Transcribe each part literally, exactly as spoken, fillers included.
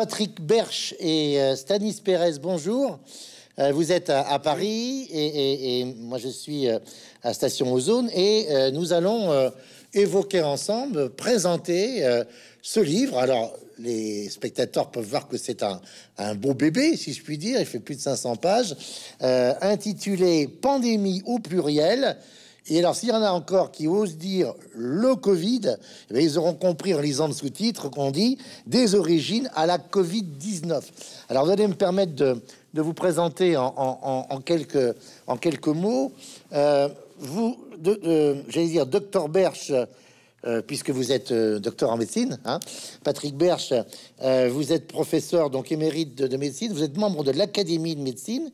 Patrick Berche et euh, Stanis Pérez, bonjour. Euh, vous êtes à, à Paris et, et, et moi je suis euh, à Station Ozone et euh, nous allons euh, évoquer ensemble, présenter euh, ce livre. Alors, les spectateurs peuvent voir que c'est un, un beau bébé, si je puis dire. Il fait plus de cinq cents pages, euh, intitulé « Pandémie au pluriel ». Et alors, s'il y en a encore qui osent dire le Covid, eh bien, ils auront compris en lisant le sous-titre qu'on dit des origines à la Covid dix-neuf. Alors, vous allez me permettre de, de vous présenter en, en, en, quelques, en quelques mots. Euh, vous, euh, j'allais dire, docteur Berche, euh, puisque vous êtes euh, docteur en médecine, hein, Patrick Berche, euh, vous êtes professeur donc émérite de, de médecine, vous êtes membre de l'Académie de médecine,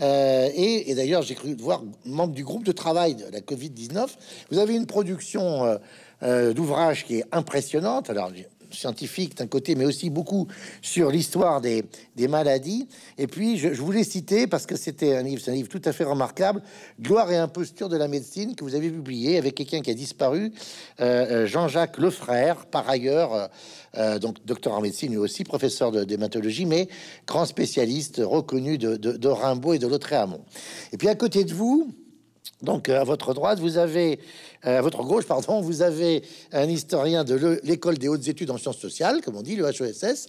euh, et, et d'ailleurs j'ai cru voir membre du groupe de travail de la Covid dix-neuf. Vous avez une production euh, euh, d'ouvrages qui est impressionnante, alors scientifique d'un côté, mais aussi beaucoup sur l'histoire des, des maladies. Et puis, je, je voulais citer, parce que c'était un livre, c'est un livre tout à fait remarquable, Gloire et imposture de la médecine, que vous avez publié avec quelqu'un qui a disparu, euh, Jean-Jacques Lefrère, par ailleurs, euh, donc docteur en médecine, lui aussi, professeur de d'hématologie, mais grand spécialiste reconnu de, de, de Rimbaud et de Lautréamont. Et puis, à côté de vous, donc, à votre droite, vous avez, à votre gauche, pardon, vous avez un historien de l'École des hautes études en sciences sociales, comme on dit, le H E S S,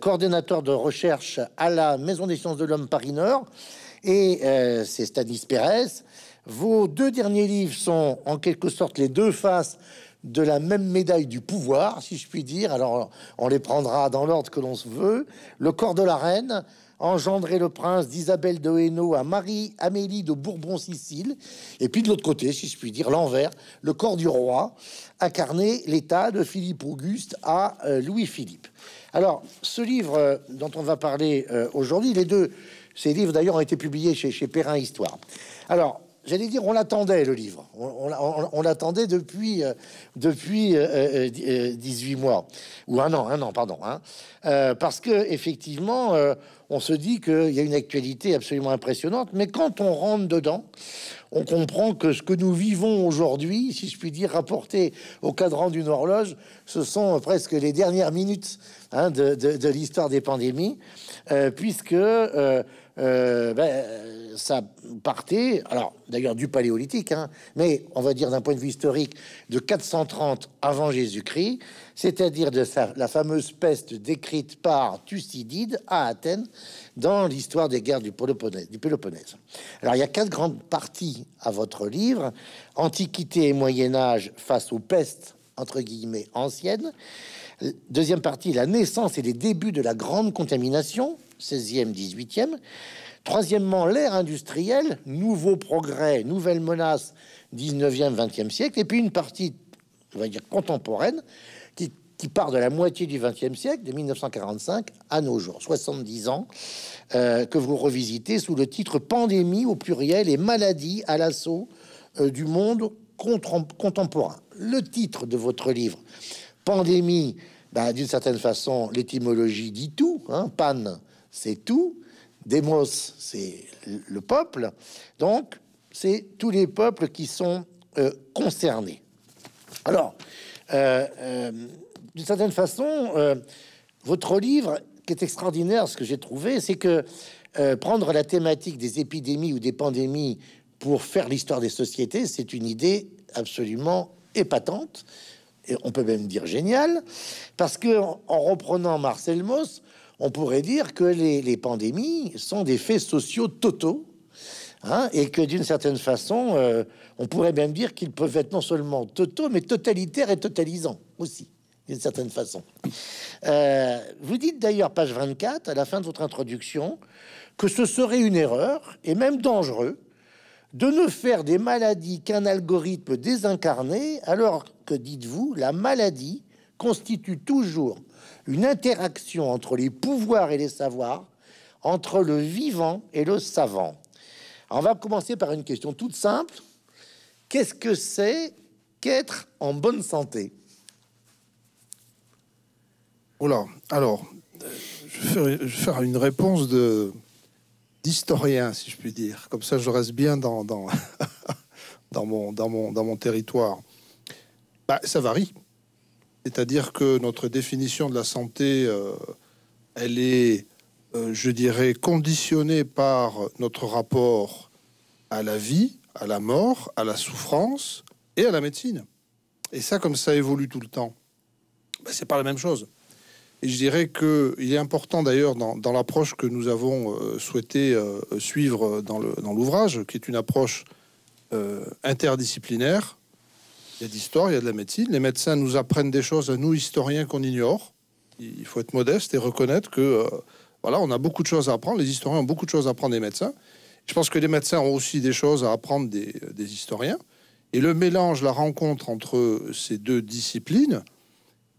coordonnateur de recherche à la Maison des sciences de l'homme Paris-Nord, et euh, c'est Stanis Pérez. Vos deux derniers livres sont, en quelque sorte, les deux faces de la même médaille du pouvoir, si je puis dire. Alors, on les prendra dans l'ordre que l'on veut. Le corps de la reine, engendré le prince d'Isabelle de Hainaut à Marie-Amélie de Bourbon-Sicile, et puis de l'autre côté, si je puis dire, l'envers, le corps du roi, incarné l'état de Philippe Auguste à euh, Louis-Philippe. Alors, ce livre euh, dont on va parler euh, aujourd'hui, les deux, ces livres d'ailleurs ont été publiés chez, chez Perrin Histoire. Alors, j'allais dire, on l'attendait le livre, on, on, on, on l'attendait depuis, euh, depuis euh, euh, dix-huit mois, ou un an, un an, pardon, hein. euh, parce que effectivement, euh, on se dit qu'il y a une actualité absolument impressionnante, mais quand on rentre dedans, on comprend que ce que nous vivons aujourd'hui, si je puis dire, rapporté au cadran d'une horloge, ce sont presque les dernières minutes hein, de, de, de l'histoire des pandémies, euh, puisque euh, euh, ben, ça partait, alors d'ailleurs du paléolithique, hein, mais on va dire d'un point de vue historique, de quatre cent trente avant Jésus-Christ, c'est-à-dire de sa, la fameuse peste décrite par Thucydide à Athènes dans l'histoire des guerres du Péloponnèse, du Péloponnèse. Alors, il y a quatre grandes parties à votre livre. Antiquité et Moyen-Âge face aux pestes, entre guillemets, anciennes. Deuxième partie, la naissance et les débuts de la grande contamination, seizième, dix-huitième. Troisièmement, l'ère industrielle, nouveaux progrès, nouvelles menaces, dix-neuvième, vingtième siècle. Et puis une partie, on va dire, contemporaine, Qui, qui part de la moitié du vingtième siècle, de mille neuf cent quarante-cinq à nos jours, soixante-dix ans, euh, que vous revisitez sous le titre « Pandémie au pluriel et maladies à l'assaut euh, du monde contemporain ». Le titre de votre livre, « Pandémie », bah, d'une certaine façon, l'étymologie dit tout, hein, « pan », c'est tout, « demos », c'est le peuple, donc c'est tous les peuples qui sont euh, concernés. Alors, Euh, euh, d'une certaine façon, euh, votre livre, qui est extraordinaire, ce que j'ai trouvé, c'est que euh, prendre la thématique des épidémies ou des pandémies pour faire l'histoire des sociétés, c'est une idée absolument épatante, et on peut même dire géniale, parce que en, en reprenant Marcel Mauss, on pourrait dire que les, les pandémies sont des faits sociaux totaux, hein, et que d'une certaine façon, euh, on pourrait même dire qu'ils peuvent être non seulement totaux, mais totalitaires et totalisants aussi, d'une certaine façon. Euh, vous dites d'ailleurs, page vingt-quatre, à la fin de votre introduction, que ce serait une erreur, et même dangereux, de ne faire des maladies qu'un algorithme désincarné, alors que, dites-vous, la maladie constitue toujours une interaction entre les pouvoirs et les savoirs, entre le vivant et le savant. Alors on va commencer par une question toute simple. Qu'est-ce que c'est qu'être en bonne santé? Oh là, alors, je vais faire, je vais faire une réponse d'historien, si je puis dire. Comme ça, je reste bien dans, dans, dans, mon, dans, mon, dans mon territoire. Bah, ça varie. C'est-à-dire que notre définition de la santé, euh, elle est, euh, je dirais, conditionnée par notre rapport à la vie, à la mort, à la souffrance et à la médecine. Et ça, comme ça évolue tout le temps, ben, c'est pas la même chose. Et je dirais qu'il est important d'ailleurs dans, dans l'approche que nous avons euh, souhaité euh, suivre dans l'ouvrage, dans qui est une approche euh, interdisciplinaire. Il y a de l'histoire, il y a de la médecine. Les médecins nous apprennent des choses à nous, historiens, qu'on ignore. Il faut être modeste et reconnaître que euh, voilà, on a beaucoup de choses à apprendre. Les historiens ont beaucoup de choses à apprendre des médecins. Je pense que les médecins ont aussi des choses à apprendre des, des historiens. Et le mélange, la rencontre entre ces deux disciplines,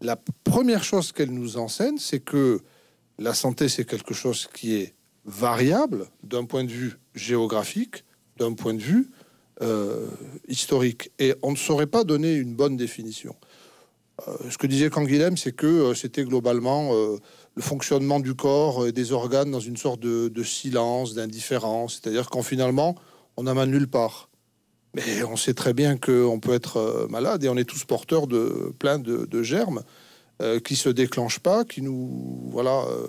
la première chose qu'elle nous enseigne, c'est que la santé, c'est quelque chose qui est variable d'un point de vue géographique, d'un point de vue euh, historique. Et on ne saurait pas donner une bonne définition. Euh, ce que disait Canguilhem, c'est que euh, c'était globalement euh, le fonctionnement du corps et des organes dans une sorte de, de silence, d'indifférence. C'est-à-dire qu'en finalement, on n'amène nulle part. Mais on sait très bien qu'on peut être malade et on est tous porteurs de plein de, de germes euh, qui se déclenchent pas, qui nous voilà, euh,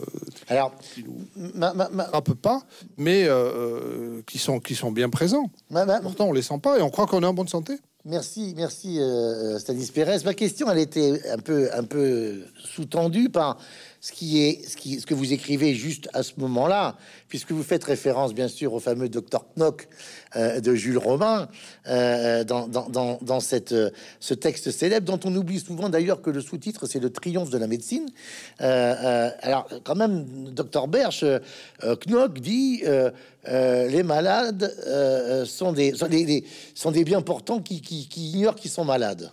alors qui nous ma, ma, ma... frappent pas, mais euh, qui sont qui sont bien présents. Ma, ma... Pourtant, on les sent pas et on croit qu'on est en bonne santé. Merci, merci, euh, Stanis Pérez. Ma question, elle était un peu un peu sous-tendue par ce qui est ce qui ce que vous écrivez juste à ce moment-là, puisque vous faites référence bien sûr au fameux Docteur Knock euh, de Jules Romain euh, dans, dans, dans, dans cette euh, ce texte célèbre dont on oublie souvent d'ailleurs que le sous-titre c'est le triomphe de la médecine. Euh, euh, alors quand même, Docteur Berche, euh, Knock dit euh, euh, les malades euh, sont des sont des, des, sont des bien portants qui, qui, qui ignorent qu'ils sont malades.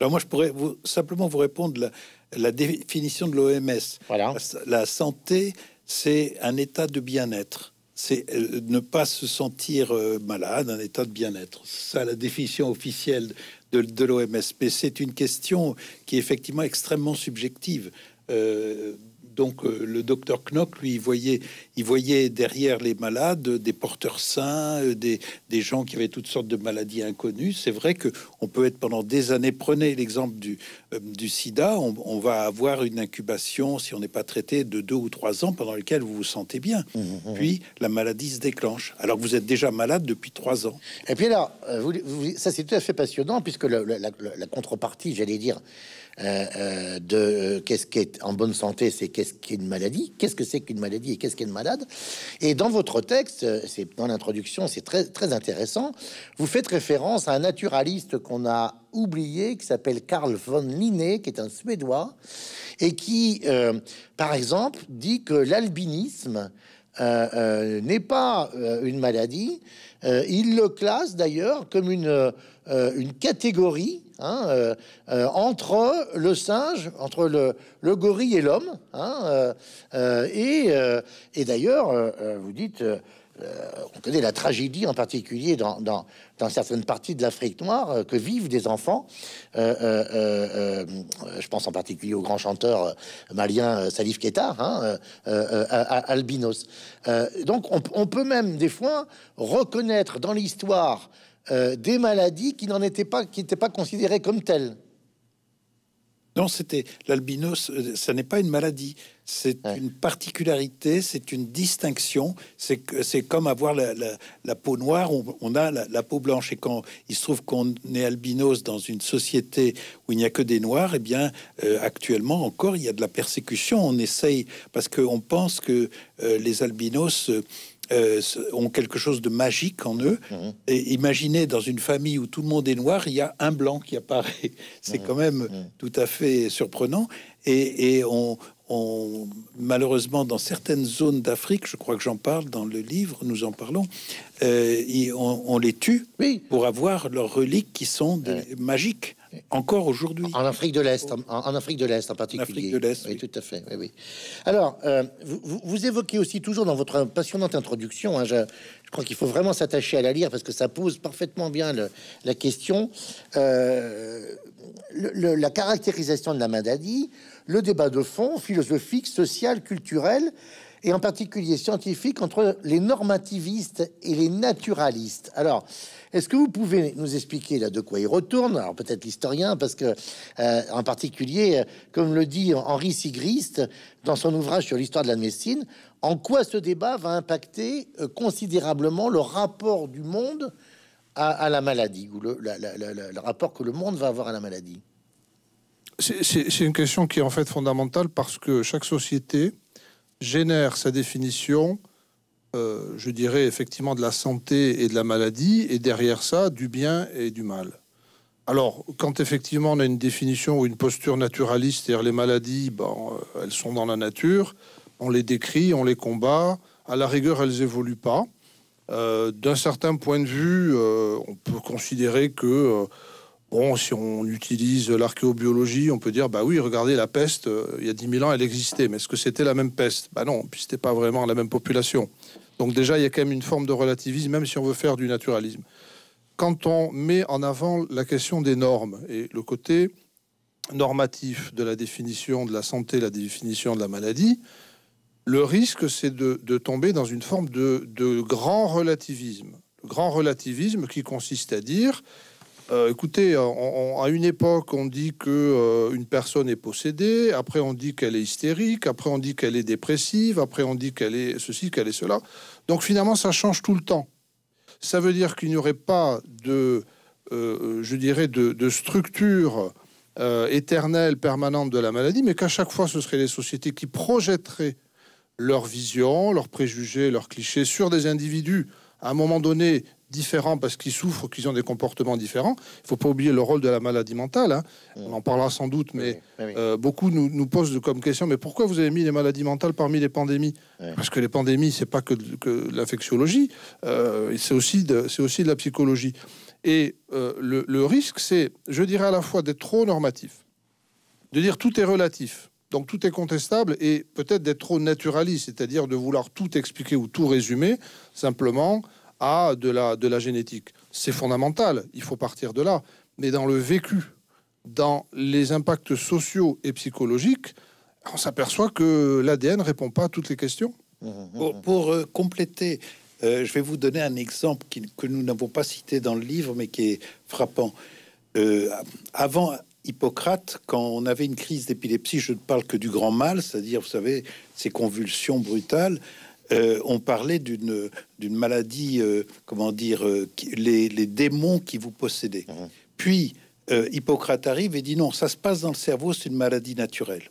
Alors moi je pourrais vous, simplement vous répondre là. La définition de l'O M S, voilà. la, la santé, c'est un état de bien-être. C'est euh, ne pas se sentir euh, malade, un état de bien-être. C'est ça la définition officielle de, de l'O M S. Mais c'est une question qui est effectivement extrêmement subjective. Euh, donc euh, le docteur Knock, lui, il voyait, il voyait derrière les malades des porteurs sains, euh, des, des gens qui avaient toutes sortes de maladies inconnues. C'est vrai que on peut être pendant des années, prenez l'exemple du, euh, du sida, on, on va avoir une incubation, si on n'est pas traité, de deux ou trois ans pendant lequel vous vous sentez bien. Mmh, mmh. Puis la maladie se déclenche, alors que vous êtes déjà malade depuis trois ans. Et puis alors, vous, vous, ça c'est tout à fait passionnant, puisque la, la, la, la contrepartie, j'allais dire, Euh, euh, de euh, qu'est-ce qui est en bonne santé, c'est qu'est-ce qu'est une maladie, qu'est-ce que c'est qu'une maladie et qu'est-ce qu'est le malade. Et dans votre texte, c'est dans l'introduction, c'est très très intéressant. Vous faites référence à un naturaliste qu'on a oublié qui s'appelle Carl von Linné, qui est un Suédois et qui, euh, par exemple, dit que l'albinisme euh, euh, n'est pas euh, une maladie. Euh, il le classe d'ailleurs comme une euh, une catégorie. Hein, euh, euh, entre le singe, entre le, le gorille et l'homme, hein, euh, euh, et, euh, et d'ailleurs, euh, vous dites, euh, on connaît la tragédie en particulier dans, dans, dans certaines parties de l'Afrique noire euh, que vivent des enfants. Euh, euh, euh, euh, je pense en particulier au grand chanteur euh, malien euh, Salif Keita, hein, euh, euh, à, à albinos. Euh, donc on, on peut même des fois reconnaître dans l'histoire Euh, des maladies qui n'en étaient pas, qui n'étaient pas considérées comme telles. Non, c'était l'albinos, ça n'est pas une maladie, c'est ouais. une particularité, c'est une distinction. C'est c'est comme avoir la, la, la peau noire, on, on a la, la peau blanche. Et quand il se trouve qu'on est albinos dans une société où il n'y a que des noirs, et eh bien euh, actuellement encore, il y a de la persécution. On essaye parce qu'on pense que euh, les albinos Euh, Euh, ont quelque chose de magique en eux. Mmh. Et imaginez, dans une famille où tout le monde est noir, il y a un blanc qui apparaît. C'est mmh. quand même mmh. tout à fait surprenant. Et, et on, on, malheureusement, dans certaines zones d'Afrique, je crois que j'en parle dans le livre, nous en parlons, euh, et on, on les tue oui. pour avoir leurs reliques qui sont des, ouais. magiques. Encore aujourd'hui. En Afrique de l'Est, en, en Afrique de l'Est en particulier. En Afrique de l'Est, oui, oui, tout à fait. Oui, oui. Alors, euh, vous, vous évoquez aussi toujours dans votre passionnante introduction, hein, je, je crois qu'il faut vraiment s'attacher à la lire parce que ça pose parfaitement bien le, la question, euh, le, le, la caractérisation de la maladie, le débat de fond, philosophique, social, culturel, et en particulier scientifique, entre les normativistes et les naturalistes. Alors, est-ce que vous pouvez nous expliquer là de quoi il retourne? Alors peut-être l'historien, parce que euh, en particulier, comme le dit Henri Sigrist dans son ouvrage sur l'histoire de la médecine, en quoi ce débat va impacter euh, considérablement le rapport du monde à, à la maladie, ou le, la, la, la, le rapport que le monde va avoir à la maladie? C'est une question qui est en fait fondamentale, parce que chaque société génère sa définition, euh, je dirais effectivement, de la santé et de la maladie, et derrière ça, du bien et du mal. Alors, quand effectivement on a une définition ou une posture naturaliste, c'est-à-dire les maladies, bon, elles sont dans la nature, on les décrit, on les combat, à la rigueur, elles n'évoluent pas. Euh, d'un certain point de vue, euh, on peut considérer que... Euh, Bon, si on utilise l'archéobiologie, on peut dire, bah oui, regardez, la peste, euh, il y a dix mille ans, elle existait. Mais est-ce que c'était la même peste? Bah non, puis c'était pas vraiment la même population. Donc déjà, il y a quand même une forme de relativisme, même si on veut faire du naturalisme. Quand on met en avant la question des normes et le côté normatif de la définition de la santé, la définition de la maladie, le risque, c'est de, de tomber dans une forme de, de grand relativisme. Le grand relativisme qui consiste à dire... Euh, écoutez, on, on, à une époque, on dit qu'une euh, personne est possédée, après on dit qu'elle est hystérique, après on dit qu'elle est dépressive, après on dit qu'elle est ceci, qu'elle est cela. Donc finalement, ça change tout le temps. Ça veut dire qu'il n'y aurait pas de, euh, je dirais, de, de structure euh, éternelle, permanente de la maladie, mais qu'à chaque fois, ce seraient les sociétés qui projetteraient leur vision, leurs préjugés, leurs clichés sur des individus à un moment donné... différents parce qu'ils souffrent, qu'ils ont des comportements différents. Il ne faut pas oublier le rôle de la maladie mentale. Hein. Mmh. On en parlera sans doute, mais oui, oui. Euh, beaucoup nous, nous posent comme question, mais pourquoi vous avez mis les maladies mentales parmi les pandémies? Oui. Parce que les pandémies, ce n'est pas que, que l'infectiologie, euh, c'est aussi, aussi de la psychologie. Et euh, le, le risque, c'est, je dirais à la fois d'être trop normatif, de dire tout est relatif, donc tout est contestable, et peut-être d'être trop naturaliste, c'est-à-dire de vouloir tout expliquer ou tout résumer, simplement... à de la, de la génétique. C'est fondamental, il faut partir de là. Mais dans le vécu, dans les impacts sociaux et psychologiques, on s'aperçoit que l'A D N ne répond pas à toutes les questions. Pour, pour euh, compléter, euh, je vais vous donner un exemple qui, que nous n'avons pas cité dans le livre, mais qui est frappant. Euh, avant Hippocrate, quand on avait une crise d'épilepsie, je ne parle que du grand mal, c'est-à-dire, vous savez, ces convulsions brutales, Euh, on parlait d'une d'une maladie, euh, comment dire, euh, qui, les, les démons qui vous possédaient. Mmh. Puis, euh, Hippocrate arrive et dit non, ça se passe dans le cerveau, c'est une maladie naturelle.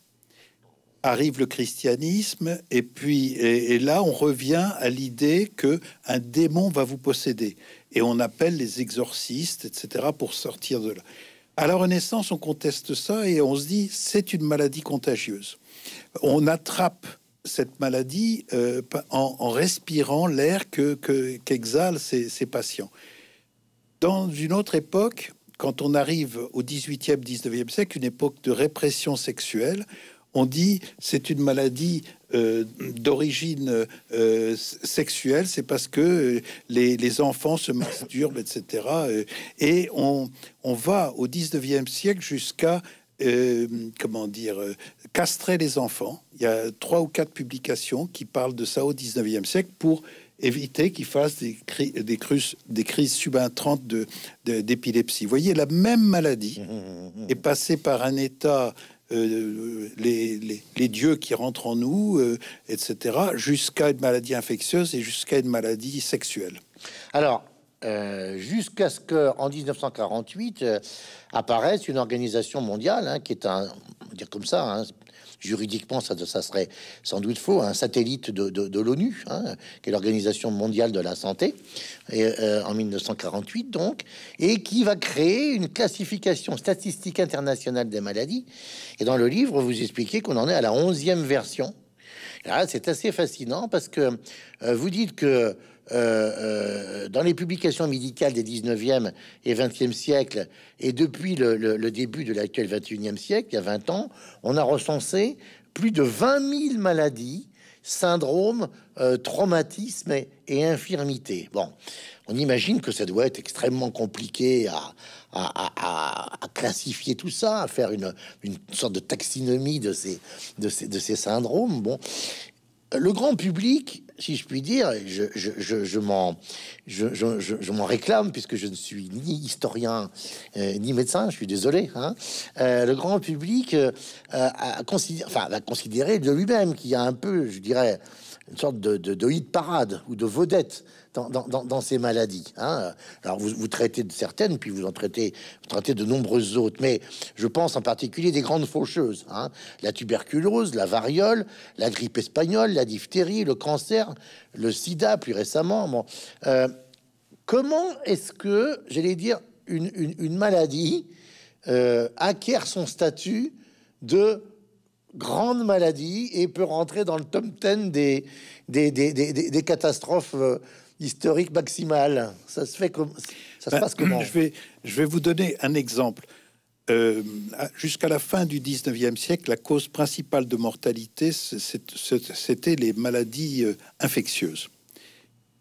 Arrive le christianisme, et puis et, et là, on revient à l'idée qu'un démon va vous posséder. Et on appelle les exorcistes, et cetera, pour sortir de là. À la Renaissance, on conteste ça et on se dit c'est une maladie contagieuse. On attrape cette maladie euh, en, en respirant l'air que, que, qu'exhalent ces, ces patients. Dans une autre époque, quand on arrive au dix-huitième, dix-neuvième siècle, une époque de répression sexuelle, on dit c'est une maladie euh, d'origine euh, sexuelle, c'est parce que les, les enfants se masturbent, et cetera. Et on, on va au dix-neuvième siècle jusqu'à Euh, comment dire, euh, castrer les enfants. Il y a trois ou quatre publications qui parlent de ça au dix-neuvième siècle pour éviter qu'ils fassent des, cri des, cruces, des crises subintrantes d'épilepsie. De, de, Vous voyez, la même maladie est passée par un état, euh, les, les, les dieux qui rentrent en nous, euh, et cetera, jusqu'à une maladie infectieuse et jusqu'à une maladie sexuelle. Alors... Euh, jusqu'à ce qu'en mille neuf cent quarante-huit euh, apparaisse une organisation mondiale, hein, qui est un, on va dire comme ça, hein, juridiquement ça, ça serait sans doute faux, un satellite de, de, de l'ONU, hein, qui est l'Organisation mondiale de la santé, et, euh, en mille neuf cent quarante-huit donc, et qui va créer une classification statistique internationale des maladies. Et dans le livre, vous expliquez qu'on en est à la onzième version. Là, c'est assez fascinant parce que euh, vous dites que Euh, euh, dans les publications médicales des dix-neuvième et vingtième siècles, et depuis le, le, le début de l'actuel vingt-et-unième siècle, il y a vingt ans, on a recensé plus de vingt mille maladies, syndromes, euh, traumatismes et, et infirmités. Bon, on imagine que ça doit être extrêmement compliqué à, à, à, à classifier tout ça, à faire une, une sorte de taxinomie de ces, de ces, de ces syndromes. Bon. le grand public, si je puis dire, et je, je, je, je m'en je, je, je, je réclame, puisque je ne suis ni historien euh, ni médecin, je suis désolé, hein, euh, le grand public euh, a considéré, enfin, a considéré de lui-même qu'il y a un peu, je dirais, une sorte de, de, de hit parade ou de vedette dans, dans, dans ces maladies. Hein. Alors, vous, vous traitez de certaines, puis vous en traitez, vous traitez de nombreuses autres. Mais je pense en particulier des grandes faucheuses. Hein. La tuberculose, la variole, la grippe espagnole, la diphtérie, le cancer, le sida plus récemment. Bon. Euh, comment est-ce que, j'allais dire, une, une, une maladie euh, acquiert son statut de grande maladie et peut rentrer dans le top dix des, des, des, des, des catastrophes euh, historiques maximales? Ça se fait comme ça ben, se passe comment? Je vais, je vais vous donner un exemple. Euh, Jusqu'à la fin du dix-neuvième siècle, la cause principale de mortalité, c'était les maladies euh, infectieuses.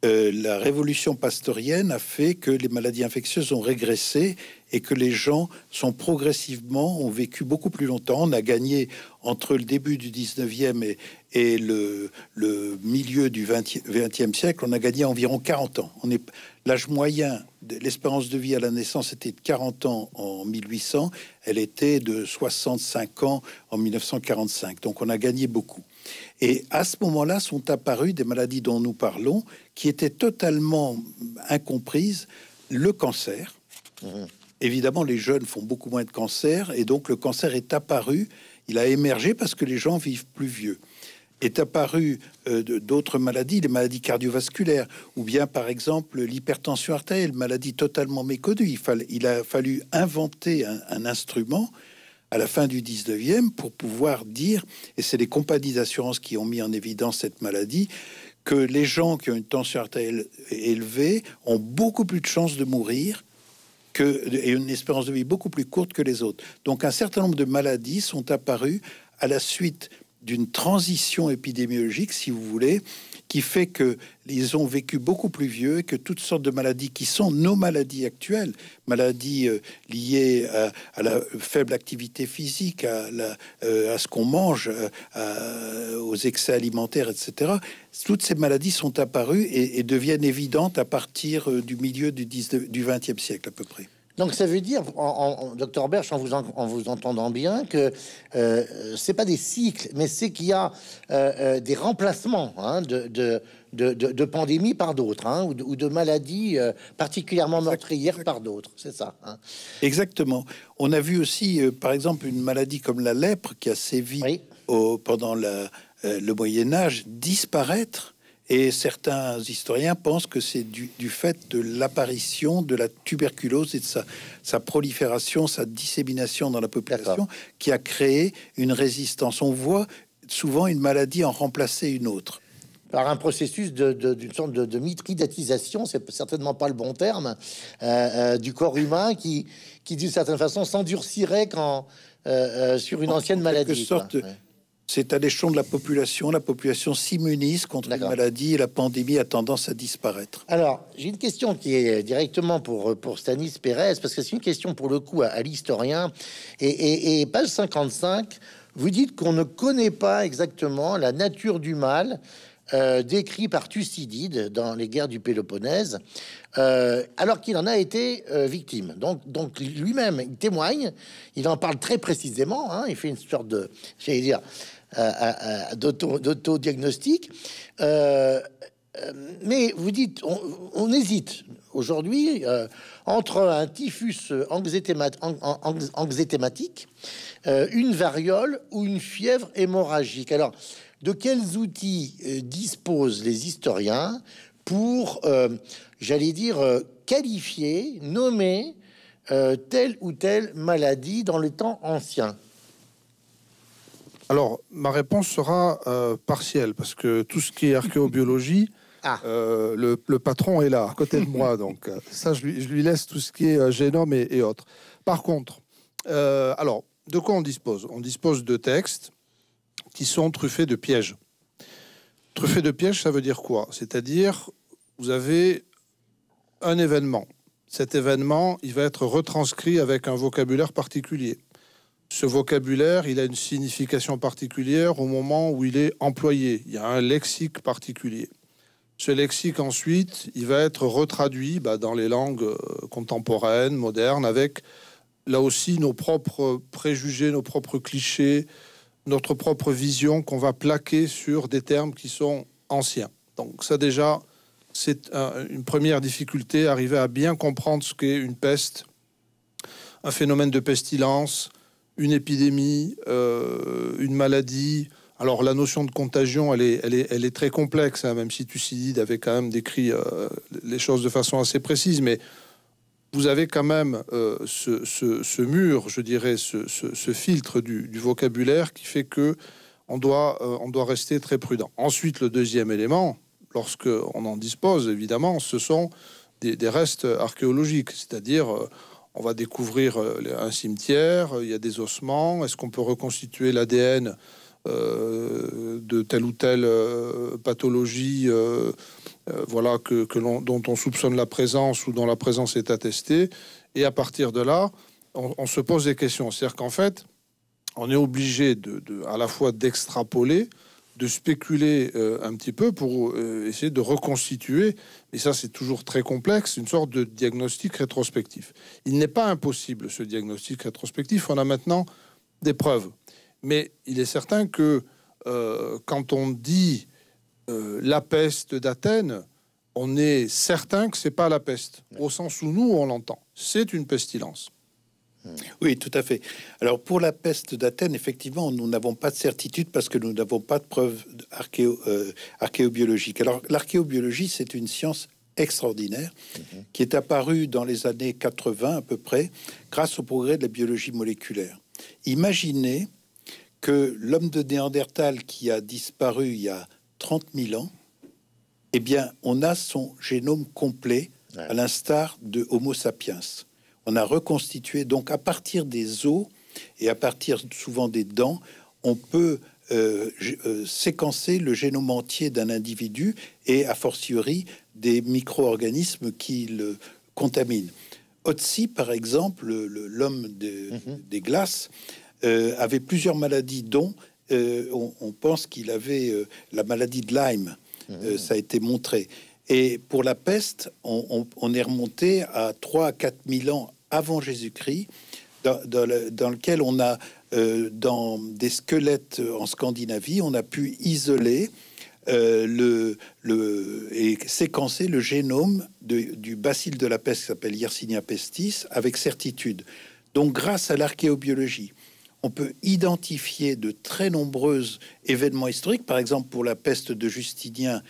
Euh, la révolution pastorienne a fait que les maladies infectieuses ont régressé et que les gens sont progressivement, ont vécu beaucoup plus longtemps. On a gagné entre le début du dix-neuvième et, et le, le milieu du vingtième siècle, on a gagné environ quarante ans. On est, l'âge moyen, l'espérance de vie à la naissance était de quarante ans en mille huit cents, elle était de soixante-cinq ans en mille neuf cent quarante-cinq, donc on a gagné beaucoup. Et à ce moment-là sont apparues des maladies dont nous parlons, qui étaient totalement incomprises. Le cancer. Mmh. Évidemment, les jeunes font beaucoup moins de cancer, et donc le cancer est apparu. Il a émergé parce que les gens vivent plus vieux. Est apparu euh, d'autres maladies, les maladies cardiovasculaires, ou bien par exemple l'hypertension artérielle, maladie totalement méconnue. Il, fallait, il a fallu inventer un, un instrument à la fin du dix-neuvième pour pouvoir dire, et c'est les compagnies d'assurance qui ont mis en évidence cette maladie, que les gens qui ont une tension artérielle élevée ont beaucoup plus de chances de mourir que, et une espérance de vie beaucoup plus courte que les autres. Donc un certain nombre de maladies sont apparues à la suite d'une transition épidémiologique, si vous voulez, qui fait que ils ont vécu beaucoup plus vieux et que toutes sortes de maladies qui sont nos maladies actuelles, maladies euh, liées à, à la faible activité physique, à, la, euh, à ce qu'on mange, à, aux excès alimentaires, et cetera. Toutes ces maladies sont apparues et, et deviennent évidentes à partir du milieu du, dix-neuvième, du vingtième siècle à peu près. Donc ça veut dire, docteur Berche, en vous, en, en vous entendant bien, que euh, c'est pas des cycles, mais c'est qu'il y a euh, des remplacements hein, de, de, de, de pandémies par d'autres, hein, ou, ou de maladies euh, particulièrement meurtrières par d'autres, c'est ça. Hein. Exactement. On a vu aussi, euh, par exemple, une maladie comme la lèpre qui a sévi oui. au, pendant la, euh, le Moyen Âge disparaître. Et certains historiens pensent que c'est du, du fait de l'apparition de la tuberculose et de sa, sa prolifération, sa dissémination dans la population, qui a créé une résistance. On voit souvent une maladie en remplacer une autre. Par un processus d'une de, de, sorte de, de mitridatisation, c'est certainement pas le bon terme, euh, euh, du corps humain qui, qui d'une certaine façon, s'endurcirait quand euh, euh, sur une en, ancienne en maladie. Quelque sorte, ouais. C'est à l'échelon de la population. La population s'immunise contre les maladies et la pandémie a tendance à disparaître. Alors, j'ai une question qui est directement pour, pour Stanis Pérez, parce que c'est une question pour le coup à, à l'historien. Et, et, et page cinquante-cinq, vous dites qu'on ne connaît pas exactement la nature du mal euh, décrit par Thucydide dans les guerres du Péloponnèse, euh, alors qu'il en a été euh, victime. Donc, donc lui-même, il témoigne, il en parle très précisément, hein, il fait une sorte de, j'allais dire, d'auto-diagnostic. Euh, mais vous dites, on, on hésite aujourd'hui euh, entre un typhus anxiétématique, euh, une variole ou une fièvre hémorragique. Alors, de quels outils euh, disposent les historiens pour, euh, j'allais dire, euh, qualifier, nommer euh, telle ou telle maladie dans le temps ancien ? Alors, ma réponse sera euh, partielle, parce que tout ce qui est archéobiologie, ah. euh, le, le patron est là, à côté de moi. Donc, ça, je lui, je lui laisse tout ce qui est euh, génome et, et autres. Par contre, euh, alors, de quoi on dispose? On dispose de textes qui sont truffés de pièges. Truffés de pièges, ça veut dire quoi? C'est-à-dire, vous avez un événement. Cet événement, il va être retranscrit avec un vocabulaire particulier. Ce vocabulaire, il a une signification particulière au moment où il est employé. Il y a un lexique particulier. Ce lexique, ensuite, il va être retraduit bah, dans les langues contemporaines, modernes, avec, là aussi, nos propres préjugés, nos propres clichés, notre propre vision qu'on va plaquer sur des termes qui sont anciens. Donc ça, déjà, c'est un, une première difficulté, arriver à bien comprendre ce qu'est une peste, un phénomène de pestilence, une épidémie, euh, une maladie. Alors la notion de contagion, elle est, elle est, elle est très complexe, hein, même si Thucydide avait quand même décrit euh, les choses de façon assez précise, mais vous avez quand même euh, ce, ce, ce mur, je dirais, ce, ce, ce filtre du, du vocabulaire qui fait que on doit, euh, on doit rester très prudent. Ensuite, le deuxième élément, lorsqu'on en dispose, évidemment, ce sont des, des restes archéologiques, c'est-à-dire euh, on va découvrir un cimetière, il y a des ossements, est-ce qu'on peut reconstituer l'A D N euh, de telle ou telle euh, pathologie euh, euh, voilà, que, que l'on, dont on soupçonne la présence ou dont la présence est attestée. Et à partir de là, on, on se pose des questions. C'est-à-dire qu'en fait, on est obligé de, de, à la fois d'extrapoler, de spéculer euh, un petit peu pour euh, essayer de reconstituer, et ça c'est toujours très complexe, une sorte de diagnostic rétrospectif. Il n'est pas impossible ce diagnostic rétrospectif, on a maintenant des preuves. Mais il est certain que euh, quand on dit euh, la peste d'Athènes, on est certain que ce n'est pas la peste, au sens où nous on l'entend, c'est une pestilence. Oui, tout à fait. Alors, pour la peste d'Athènes, effectivement, nous n'avons pas de certitude parce que nous n'avons pas de preuves archéo, euh, archéobiologiques. Alors, l'archéobiologie, c'est une science extraordinaire mm-hmm. qui est apparue dans les années quatre-vingt à peu près grâce au progrès de la biologie moléculaire. Imaginez que l'homme de Néandertal qui a disparu il y a trente mille ans, eh bien, on a son génome complet ouais. à l'instar de Homo sapiens. On a reconstitué, donc à partir des os et à partir souvent des dents, on peut euh, euh, séquencer le génome entier d'un individu et a fortiori des micro-organismes qui le contaminent. Otzi, par exemple, l'homme de, mm-hmm. des glaces, euh, avait plusieurs maladies dont euh, on, on pense qu'il avait euh, la maladie de Lyme. Mm-hmm. euh, ça a été montré. Et pour la peste, on, on, on est remonté à trois à quatre mille ans avant Jésus-Christ, dans, dans, le, dans lequel on a, euh, dans des squelettes en Scandinavie, on a pu isoler euh, le, le, et séquencer le génome de, du bacille de la peste qui s'appelle Yersinia pestis avec certitude. Donc grâce à l'archéobiologie, on peut identifier de très nombreux événements historiques, par exemple pour la peste de Justinien,